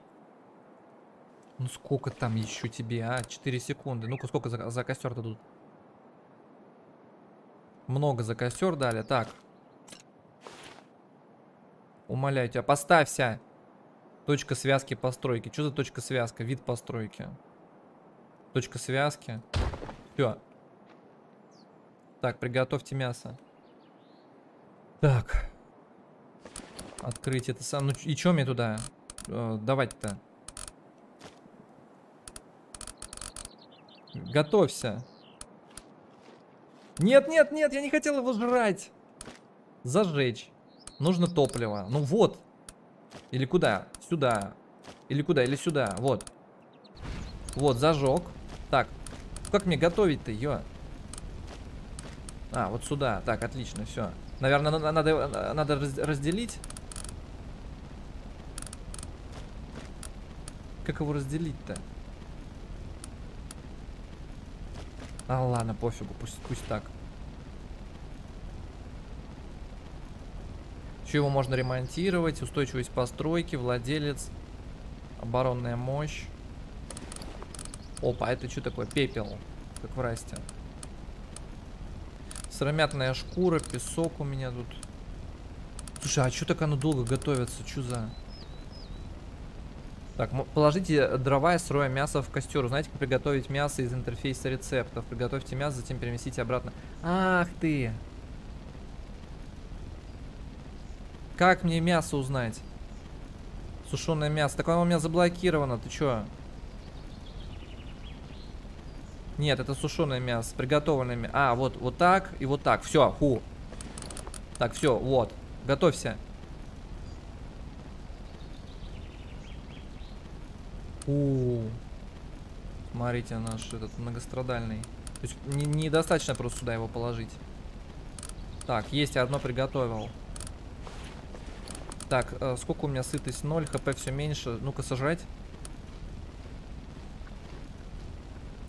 Ну сколько там еще тебе, а? четыре секунды. Ну-ка, сколько за, за костер-то тут? Много за костер дали. Так. Умоляю тебя. Поставься. Точка связки постройки. Что за точка связка? Вид постройки. Точка связки. Все. Так, приготовьте мясо. Так. Открыть это сам. Ну и что мне туда э, давать-то? Готовься. Нет, нет, нет, я не хотел его жрать. Зажечь. Нужно топливо. Ну вот. Или куда? Сюда. Или куда? Или сюда. Вот. Вот, зажег. Так. Как мне готовить-то ее? А, вот сюда. Так, отлично, все. Наверное, надо, надо, надо разделить. Как его разделить-то? А ладно, пофигу, пусть, пусть так. Еще его можно ремонтировать. Устойчивость постройки, владелец, оборонная мощь. Опа, это что такое? Пепел, как в расте. Сыромятная шкура, песок у меня тут. Слушай, а что так оно долго готовится? Что за... Так, положите дрова и сырое мясо в костер. Узнаете, как приготовить мясо из интерфейса рецептов. Приготовьте мясо, затем переместите обратно. Ах ты! Как мне мясо узнать? Сушеное мясо. Так оно у меня заблокировано, ты чё? Нет, это сушеное мясо. Приготовленное мясо. А, вот, вот так и вот так. Все, ху. Так, все, вот. Готовься. У, смотрите, наш этот многострадальный. То есть недостаточно просто сюда его положить. Так, есть, одно приготовил. Так, э, сколько у меня сытость? ноль, хп все меньше. Ну-ка, сожрать.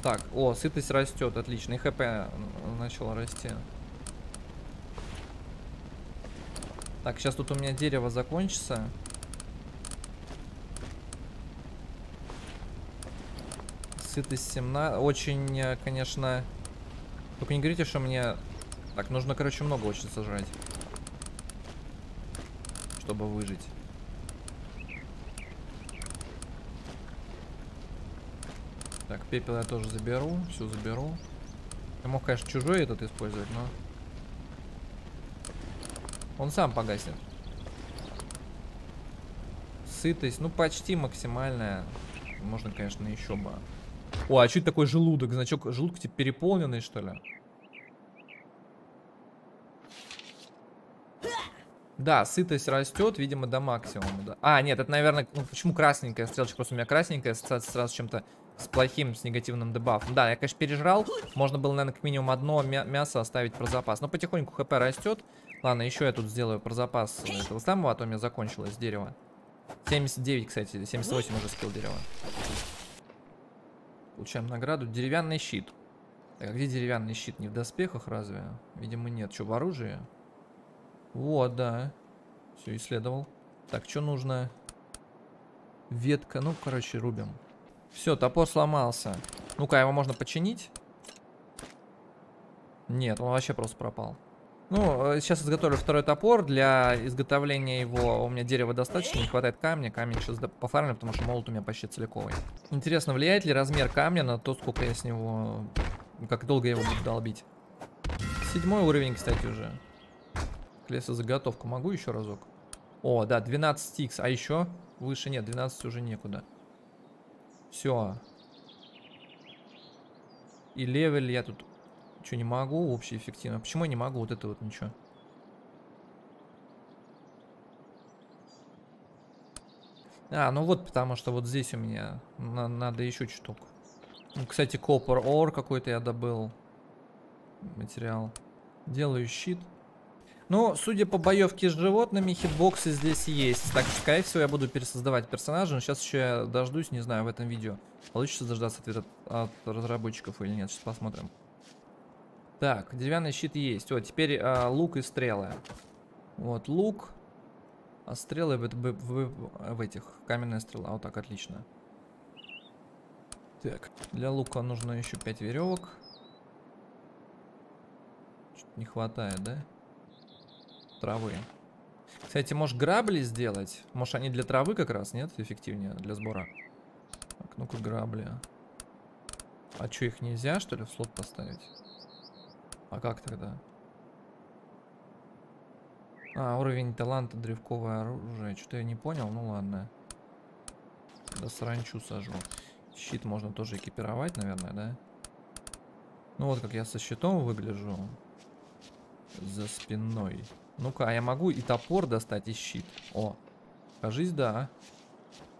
Так, о, сытость растет, отлично. И хп начало расти. Так, сейчас тут у меня дерево закончится. Сытость семнадцать. Очень, конечно... Только не говорите, что мне... Так, нужно, короче, много очень сожрать, чтобы выжить. Так, пепел я тоже заберу. Все заберу. Я мог, конечно, чужой этот использовать, но... Он сам погаснет. Сытость, ну, почти максимальная. Можно, конечно, еще бы... О, а чуть такой желудок? Значок желудка типа переполненный, что ли? Да, сытость растет, видимо, до максимума. Да. А, нет, это, наверное... Ну, почему красненькая стрелочка? Просто у меня красненькая ассоциация сразу с чем-то с плохим, с негативным дебафом. Да, я, конечно, пережрал. Можно было, наверное, как минимум одно мя мясо оставить про запас. Но потихоньку хп растет. Ладно, еще я тут сделаю про запас этого самого, а то у меня закончилось дерево. семьдесят девять, кстати, семьдесят восемь уже скилл дерева. Получаем награду. Деревянный щит. Так, а где деревянный щит? Не в доспехах разве? Видимо, нет. Что, в оружии? Вот, да. Все, исследовал. Так, что нужно? Ветка. Ну, короче, рубим. Все, топор сломался. Ну-ка, его можно починить? Нет, он вообще просто пропал. Ну, сейчас изготовлю второй топор. Для изготовления его у меня дерева достаточно, не хватает камня. Камень сейчас пофармлю, потому что молот у меня почти целиковый. Интересно, влияет ли размер камня на то, сколько я с него... Как долго я его буду долбить. Седьмой уровень, кстати, уже. Лесозаготовку могу еще разок? О, да, двенадцать икс. А еще? Выше нет, двенадцать уже некуда. Все. И левель я тут... Что, не могу? Общая эффективность. Почему я не могу? Вот это вот ничего. А, ну вот, потому что вот здесь у меня на надо еще чуток. Ну, кстати, копер ор какой-то я добыл. Материал. Делаю щит. Ну, судя по боевке с животными, хитбоксы здесь есть. Так что, скорее всего, я буду пересоздавать персонажа. Но сейчас еще я дождусь, не знаю, в этом видео. Получится дождаться ответа от разработчиков или нет. Сейчас посмотрим. Так, деревянный щит есть. Вот, теперь э, лук и стрелы. Вот, лук. А стрелы в, в, в, в этих. Каменная стрела. Вот так, отлично. Так, для лука нужно еще пять веревок. Что-то не хватает, да? Травы. Кстати, может грабли сделать? Может они для травы как раз, нет? Эффективнее для сбора. Так, ну-ка грабли. А что, их нельзя, что ли, в слот поставить? А как тогда? А, уровень таланта, древковое оружие. Что-то я не понял, ну ладно. Да саранчу сажу. Щит можно тоже экипировать, наверное, да? Ну вот как я со щитом выгляжу. За спиной. Ну-ка, а я могу и топор достать, и щит. О, кажись, да.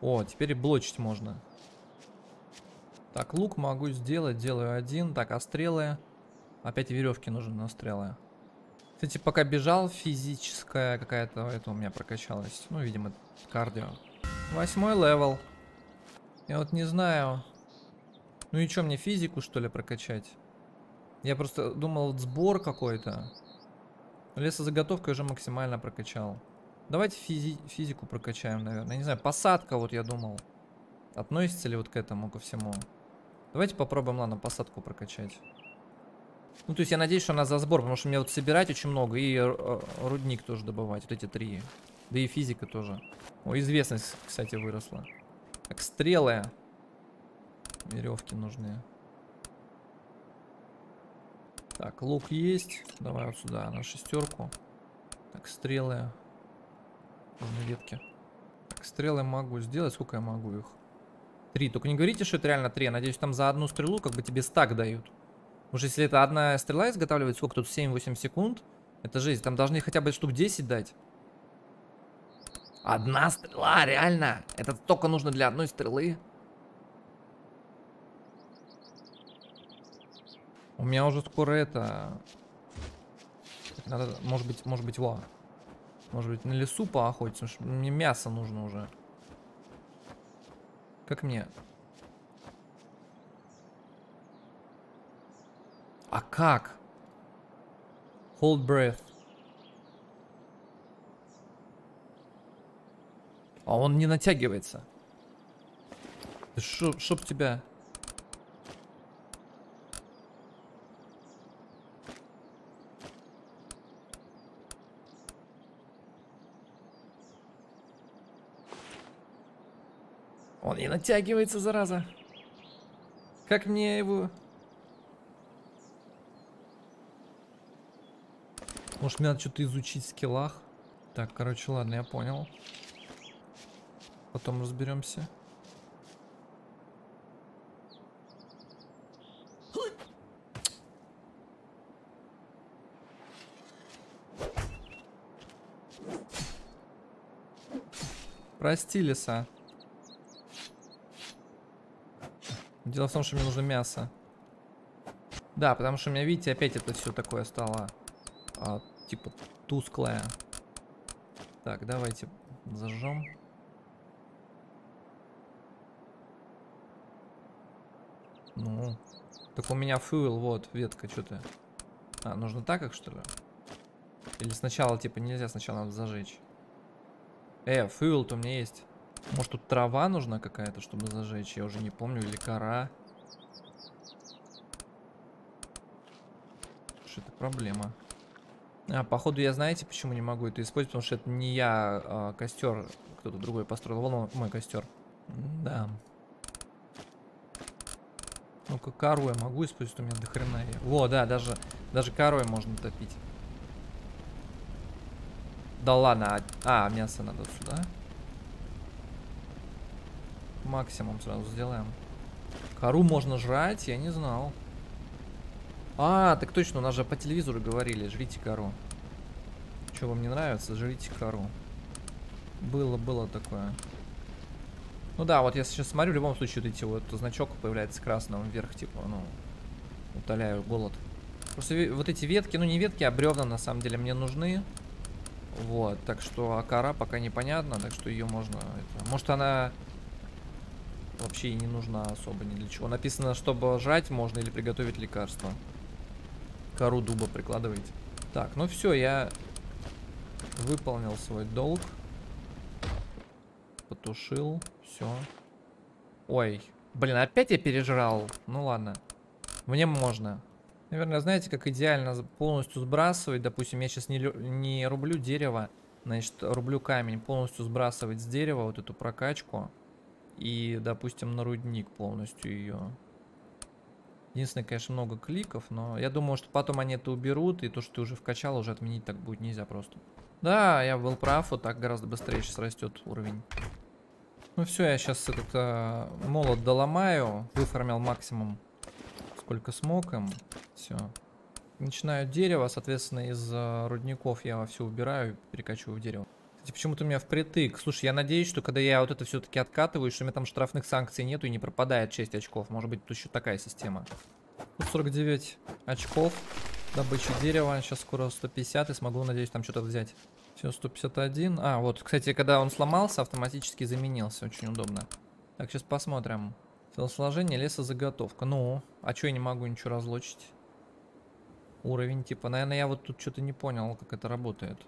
О, теперь и блочить можно. Так, лук могу сделать, делаю один. Так, а стрелы... Опять веревки нужны на стрелы. Кстати, пока бежал, физическая какая-то это у меня прокачалась. Ну, видимо, кардио. Восьмой левел. Я вот не знаю. Ну и что, мне физику, что ли, прокачать? Я просто думал, вот сбор какой-то. Лесозаготовкой уже максимально прокачал. Давайте физи физику прокачаем, наверное. Я не знаю, посадка, вот я думал. Относится ли вот к этому, ко всему? Давайте попробуем, ладно, посадку прокачать. Ну, то есть я надеюсь, что она за сбор, потому что мне вот собирать очень много. И рудник тоже добывать, вот эти три. Да и физика тоже. О, известность, кстати, выросла. Так, стрелы. Веревки нужны. Так, лук есть. Давай вот сюда, на шестерку. Так, стрелы. Нужны ветки. Так, стрелы могу сделать, сколько я могу их? Три, только не говорите, что это реально три. Надеюсь, там за одну стрелу как бы тебе стак дают. Уж если это одна стрела изготавливает, сколько тут, семь-восемь секунд, это жизнь. Там должны хотя бы штук десять дать. Одна стрела, реально? Это только нужно для одной стрелы? У меня уже скоро это... Надо, может быть, может быть, во. Может быть, на лесу поохотиться, потому что мне мясо нужно уже. Как мне? А как? Hold breath. А он не натягивается. Шо, шо б тебя... Он не натягивается, зараза. Как мне его... Может, мне надо что-то изучить в скиллах? Так, короче, ладно, я понял. Потом разберемся. Прости, лиса. Дело в том, что мне нужно мясо. Да, потому что у меня, видите, опять это все такое стало, а, типа, тусклое. Так, давайте зажжем. Ну, так у меня фьюл, вот, ветка, что-то. А, нужно так, как что ли? Или сначала, типа, нельзя, сначала надо зажечь. Э, фьюл-то у меня есть. Может, тут трава нужна какая-то, чтобы зажечь? Я уже не помню. Или кора? Что это проблема? А, походу, я, знаете, почему не могу это использовать? Потому что это не я, а, костер. Кто-то другой построил. Вон мой костер. Да. Ну-ка, кору я могу использовать? У меня дохрена ее. Во, да, даже, даже корой можно топить. Да ладно. А, а мясо надо сюда. Максимум сразу сделаем. Кору можно жрать, я не знал. А, так точно, у нас же по телевизору говорили, жрите кору. Что вам не нравится, жрите кору. Было, было такое. Ну да, вот я сейчас смотрю, в любом случае вот эти вот значок появляется красным вверх, типа, ну, утоляю голод. Просто вот эти ветки, ну не ветки, а бревна на самом деле мне нужны. Вот, так что, а кора пока непонятно, так что ее можно... Это, может, она... Вообще и не нужна особо ни для чего. Написано, чтобы жрать можно или приготовить лекарство. Кору дуба прикладывайте. Так, ну все, я выполнил свой долг. Потушил. Все. Ой. Блин, опять я пережрал. Ну ладно. Мне можно. Наверное, знаете, как идеально полностью сбрасывать. Допустим, я сейчас не, не рублю дерево. Значит, рублю камень. Полностью сбрасывать с дерева вот эту прокачку. И, допустим, на рудник полностью ее. Единственное, конечно, много кликов, но я думаю, что потом они это уберут, и то, что ты уже вкачал, уже отменить так будет нельзя просто. Да, я был прав, вот так гораздо быстрее сейчас растет уровень. Ну все, я сейчас этот а, молот доломаю, выформил максимум, сколько смог им. Все. Начинаю дерево, соответственно, из а, рудников я все убираю и перекачиваю в дерево. Почему-то у меня впритык. Слушай, я надеюсь, что когда я вот это все-таки откатываю, что у меня там штрафных санкций нету и не пропадает часть очков. Может быть, тут еще такая система. Тут сорок девять очков. Добыча дерева. Сейчас скоро сто пятьдесят и смогу, надеюсь, там что-то взять. Все, сто пятьдесят один. А, вот, кстати, когда он сломался, автоматически заменился. Очень удобно. Так, сейчас посмотрим. Телосложение, лесозаготовка. Ну, а что я не могу ничего разлочить? Уровень, типа. Наверное, я вот тут что-то не понял, как это работает.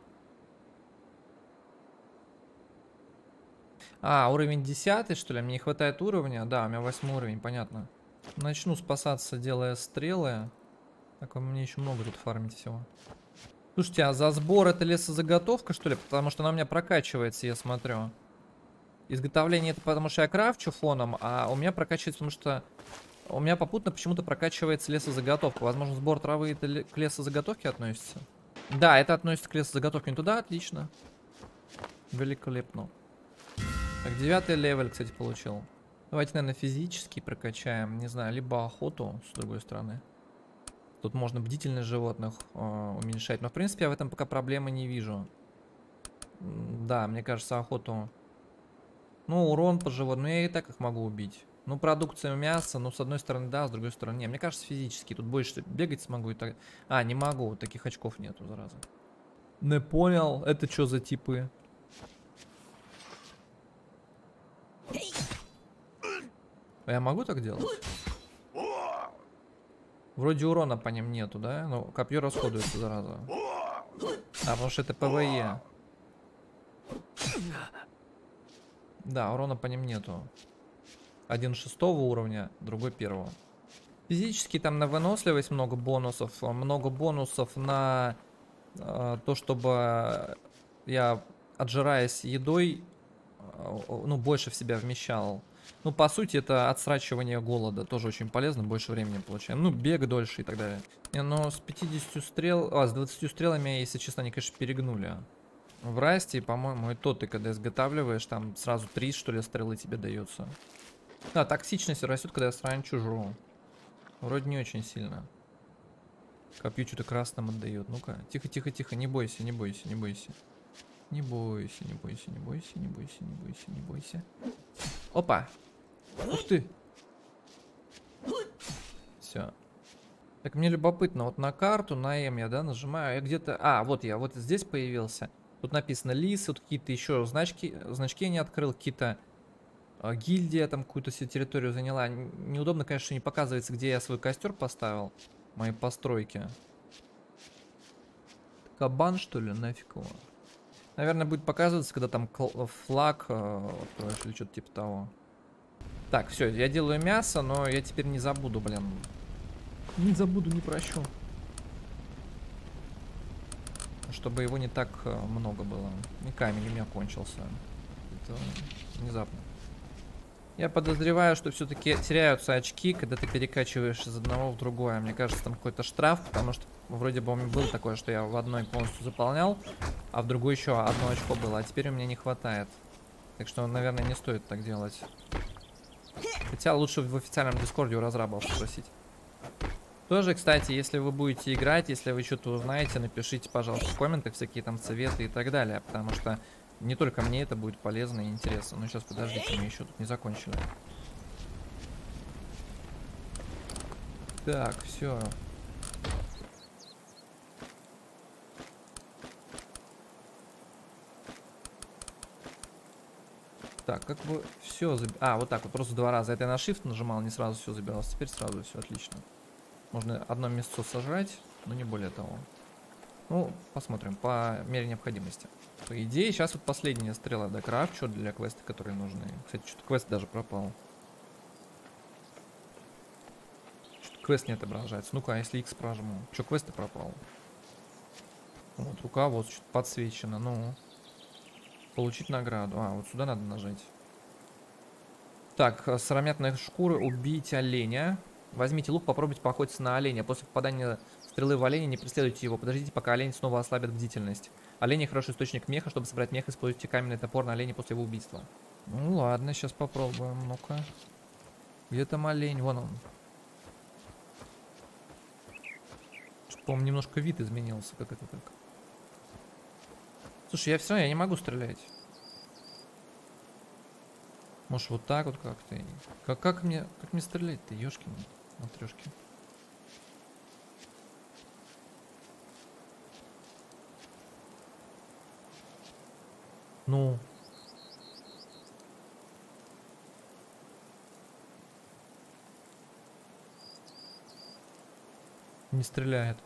А, уровень десятый, что ли? Мне не хватает уровня. Да, у меня восьмой уровень, понятно. Начну спасаться, делая стрелы. Так, мне еще много тут фармить всего. Слушайте, а за сбор это лесозаготовка, что ли? Потому что она у меня прокачивается, я смотрю. Изготовление это потому что я крафчу фоном, а у меня прокачивается, потому что... У меня попутно почему-то прокачивается лесозаготовка. Возможно, сбор травы это к лесозаготовке относится? Да, это относится к лесозаготовке. Не туда, отлично. Великолепно. Так, девятый левель, кстати, получил. Давайте, наверное, физически прокачаем. Не знаю, либо охоту, с другой стороны. Тут можно бдительность животных э, уменьшать. Но, в принципе, я в этом пока проблемы не вижу. Да, мне кажется, охоту... Ну, урон по животным. Ну, я и так их могу убить. Ну, продукция мяса, ну, с одной стороны, да, с другой стороны, не. Мне кажется, физически тут больше бегать смогу и так... А, не могу, таких очков нету, зараза. Не понял, это что за типы? А я могу так делать? Вроде урона по ним нету, да? Но копье расходуется, зараза. А, потому что это ПВЕ. Да, урона по ним нету. Один шестого уровня, другой первого. Физически там на выносливость много бонусов. Много бонусов на э, то, чтобы я, отжираясь едой, э, ну, больше в себя вмещал. Ну, по сути, это отсрачивание голода. Тоже очень полезно, больше времени получаем. Ну, бег дольше и так далее. Не, но с пятьюдесятью стрел... А, с двадцатью стрелами, если честно, они, конечно, перегнули. В расте, по-моему, и то ты, когда изготавливаешь, там сразу три, что ли, стрелы тебе дается. Да, токсичность растет, когда я сранчу жру. Вроде не очень сильно. Копью что-то красным отдает. Ну-ка, тихо-тихо-тихо, не бойся, не бойся, не бойся. Не бойся, не бойся, не бойся, не бойся, не бойся, не бойся. Опа! Ух ты! Все. Так, мне любопытно, вот на карту, на М я, да, нажимаю, я где-то... А, вот я, вот здесь появился. Тут написано лис, вот какие-то еще значки, значки я не открыл, какие-то... Гильдия там какую-то себе территорию заняла. Неудобно, конечно, что не показывается, где я свой костер поставил. Мои постройки. Кабан, что ли? Нафиг его. Наверное, будет показываться, когда там флаг откроешь или что-то типа того. Так, все, я делаю мясо, но я теперь не забуду, блин. Не забуду, не прощу. Чтобы его не так много было. И камень у меня кончился. Это внезапно. Я подозреваю, что все-таки теряются очки, когда ты перекачиваешь из одного в другое. Мне кажется, там какой-то штраф, потому что вроде бы у меня было такое, что я в одной полностью заполнял, а в другой еще одно очко было, а теперь у меня не хватает. Так что, наверное, не стоит так делать. Хотя лучше в официальном дискорде у разрабов спросить. Тоже, кстати, если вы будете играть, если вы что-то узнаете, напишите, пожалуйста, в комментах всякие там советы и так далее, потому что... Не только мне это будет полезно и интересно. Но сейчас, подождите, мы еще тут не закончили. Так, все. Так, как бы все заб... А, вот так вот, просто два раза. Это я на shift нажимал, не сразу все забиралось. Теперь сразу все, отлично. Можно одно мясцо сожрать, но не более того. Ну, посмотрим, по мере необходимости. По идее, сейчас вот последняя стрела докрафчу для квеста, которые нужны. Кстати, что-то квест даже пропал. Что-то квест не отображается. Ну-ка, а если X прожму? Что, квест и пропал? Вот, рука вот что-то подсвечена. Ну, получить награду. А, вот сюда надо нажать. Так, сыромятные шкуры, убить оленя. Возьмите лук, попробуйте поохотиться на оленя. После попадания стрелы в оленя не преследуйте его. Подождите, пока олень снова ослабит бдительность. Олени хороший источник меха. Чтобы собрать мех, используйте каменный топор на оленя после его убийства. Ну ладно, сейчас попробуем. Ну-ка. Где там олень? Вон он. По-моему, немножко вид изменился. Как это так? Слушай, я все, я не могу стрелять. Может, вот так вот как-то. Как, как мне, как мне стрелять-то, ёшкин, на трёшке? Ну. Не стреляет.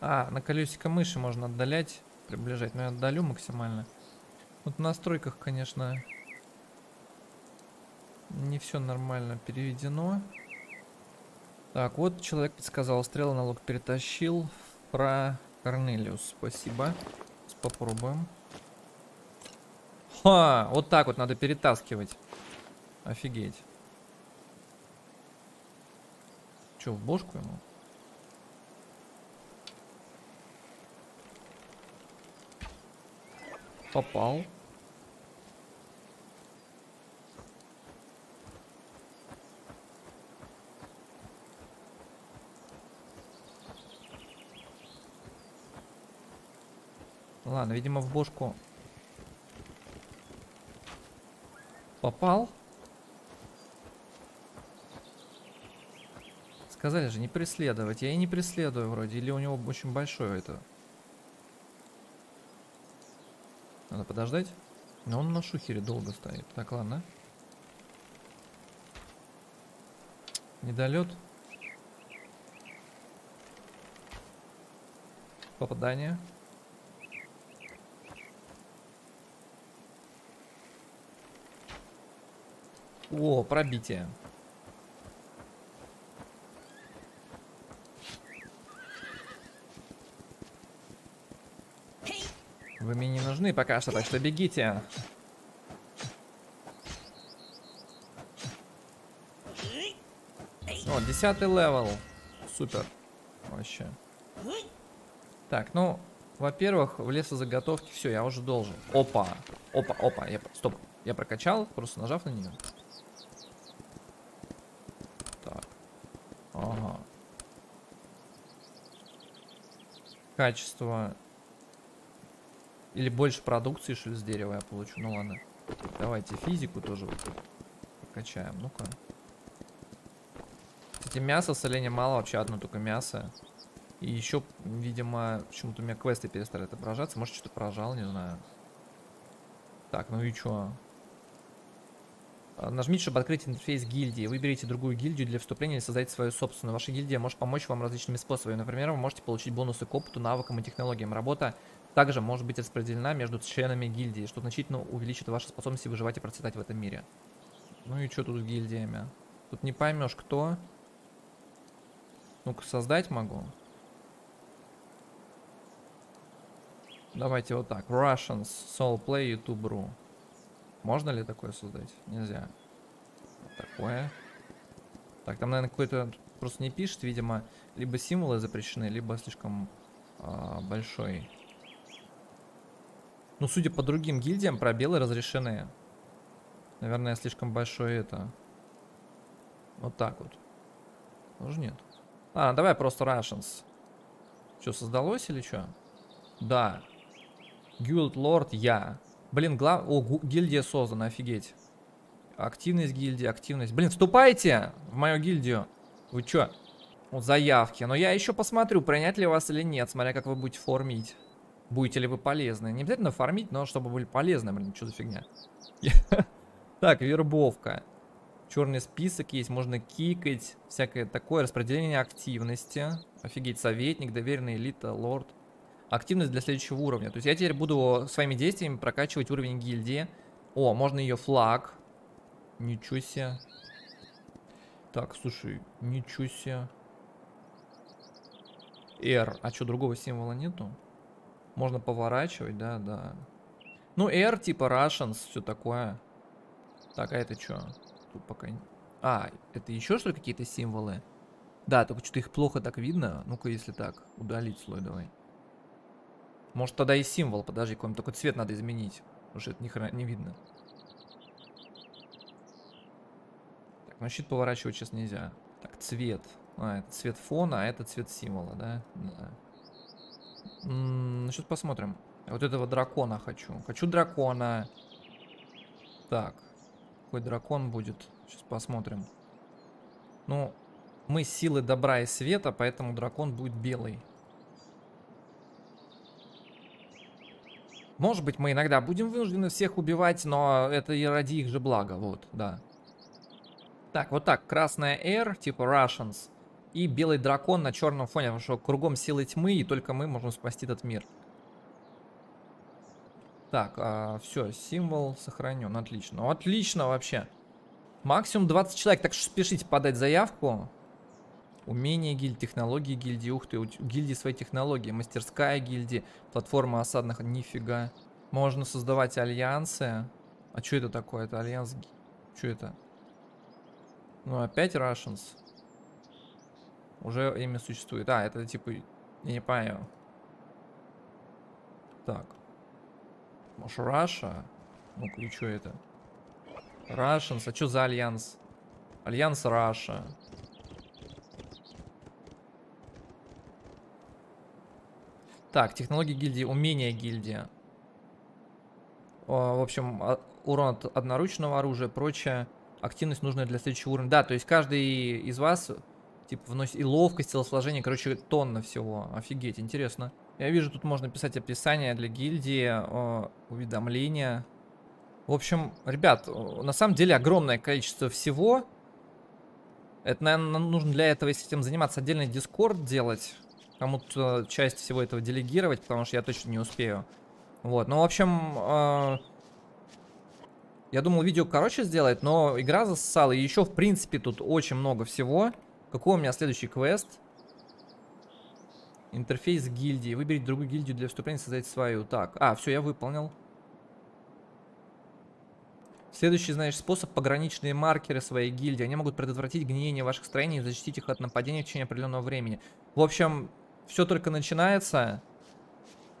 А, на колесико мыши можно отдалять, приближать. Но я отдалю максимально. Вот в настройках, конечно... Не все нормально переведено. Так, вот человек подсказал. Стрелы на лук перетащил. Про Корнелиус. Спасибо. Сейчас попробуем. Ха! Вот так вот надо перетаскивать. Офигеть. Че, в бошку ему? Попал. Ладно, видимо, в бошку попал. сказали же, не преследовать. Я и не преследую вроде. Или у него очень большое это. Надо подождать. Но он на шухере долго стоит. Так, ладно. Недолет. Попадание. О, пробитие. Вы мне не нужны пока что, так что бегите. О, десятый левел. Супер. Вообще. Так, ну, во-первых, в лесозаготовке все, я уже должен. Опа, опа, опа, я, стоп, я прокачал, просто нажав на нее. Так, ага. Качество или больше продукции, что ли, с дерева я получу? Ну ладно, давайте физику тоже прокачаем, ну-ка. Кстати, мясо, соленья мало, вообще одно только мясо. И еще, видимо, почему-то у меня квесты перестали отображаться. Может, что-то прожал, не знаю. Так, ну и что? Нажмите, чтобы открыть интерфейс гильдии. Выберите другую гильдию для вступления или создайте свою собственную. Ваша гильдия может помочь вам различными способами. Например, вы можете получить бонусы к опыту, навыкам и технологиям. Работа также может быть распределена между членами гильдии, что значительно увеличит ваши способности выживать и процветать в этом мире. Ну и что тут с гильдиями? Тут не поймешь, кто. Ну-ка, создать могу. Давайте вот так. Russians, Soul Play, ютуб точка ру. Можно ли такое создать? Нельзя. Вот такое. Так, там, наверное, какой-то просто не пишет, видимо. Либо символы запрещены, либо слишком э, большой. Ну, судя по другим гильдиям, пробелы разрешены. Наверное, слишком большой это. Вот так вот. Может, нет. А, давай просто Russians. Что, создалось или что? Да. Guild Lord я. Блин, глав... О, гильдия создана, офигеть. Активность гильдии, активность. Блин, вступайте в мою гильдию. Вы чё? Вот заявки. Но я еще посмотрю, принять ли вас или нет, смотря как вы будете фармить. Будете ли вы полезны. Не обязательно фармить, но чтобы были полезны. Блин, что за фигня. Так, вербовка. Черный список есть, можно кикать. Всякое такое. Распределение активности. Офигеть, советник, доверенный, элита, лорд. Активность для следующего уровня. То есть я теперь буду своими действиями прокачивать уровень гильдии. О, можно ее флаг. Ничего себе. Так, слушай, ничего себе. R. А что, другого символа нету? Можно поворачивать, да, да. Ну, R типа Russians, все такое. Так, а это что? Тут пока... А, это еще что ли какие-то символы? Да, только что-то их плохо так видно. Ну-ка, если так, удалить слой давай. Может, тогда и символ, подожди, какой-нибудь такой цвет надо изменить. Потому что это ни хрена не видно. Так, ну щит поворачивать сейчас нельзя. Так, цвет. А, это цвет фона, а это цвет символа, да? Да. М-м, сейчас посмотрим. Вот этого дракона хочу. Хочу дракона. Так. Какой дракон будет? Сейчас посмотрим. Ну, мы силы добра и света, поэтому дракон будет белый. Может быть, мы иногда будем вынуждены всех убивать, но это и ради их же блага, вот, да. Так, вот так, красная R, типа Russians, и белый дракон на черном фоне, потому что кругом силы тьмы, и только мы можем спасти этот мир. Так, а, все, символ сохранен, отлично, отлично вообще. Максимум двадцать человек, так что спешите подать заявку. Умение гильдии, технологии гильдии, ух ты, у гильдии свои технологии, мастерская гильдии, платформа осадных, нифига. Можно создавать альянсы. А что это такое? Это альянс? Что это? Ну, опять Russians. Уже имя существует. А, это типа, я не понял. Так. Может, Russia? Ну-ка, и что это? Russians, а что за альянс? Альянс Russia. Так, технологии гильдии, умения гильдии. О, в общем, урон от одноручного оружия, прочее. Активность нужная для следующего уровня. Да, то есть каждый из вас Типа вносит и ловкость, телосложение, короче, тонна всего. Офигеть, интересно. Я вижу, тут можно писать описание для гильдии, уведомления. В общем, ребят, на самом деле огромное количество всего. Это, наверное, нам нужно для этого, если этим заниматься, отдельный дискорд делать. Кому-то часть всего этого делегировать, потому что я точно не успею. Вот, ну, в общем... Я думал, видео короче сделать, но игра засала. И еще, в принципе, тут очень много всего. Какой у меня следующий квест? Интерфейс гильдии. Выберите другую гильдию для вступления, создать свою. Так, а, все, я выполнил. Следующий, знаешь, способ — пограничные маркеры своей гильдии. Они могут предотвратить гниение ваших строений и защитить их от нападения в течение определенного времени. В общем, все только начинается.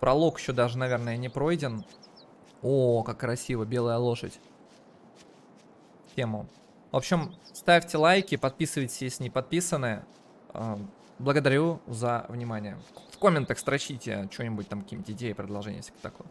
Пролог еще даже, наверное, не пройден. О, как красиво, белая лошадь. Тему. В общем, ставьте лайки, подписывайтесь, если не подписаны. Благодарю за внимание. В комментах строчите что-нибудь там, какие-нибудь идеи, предложения, всякое такое.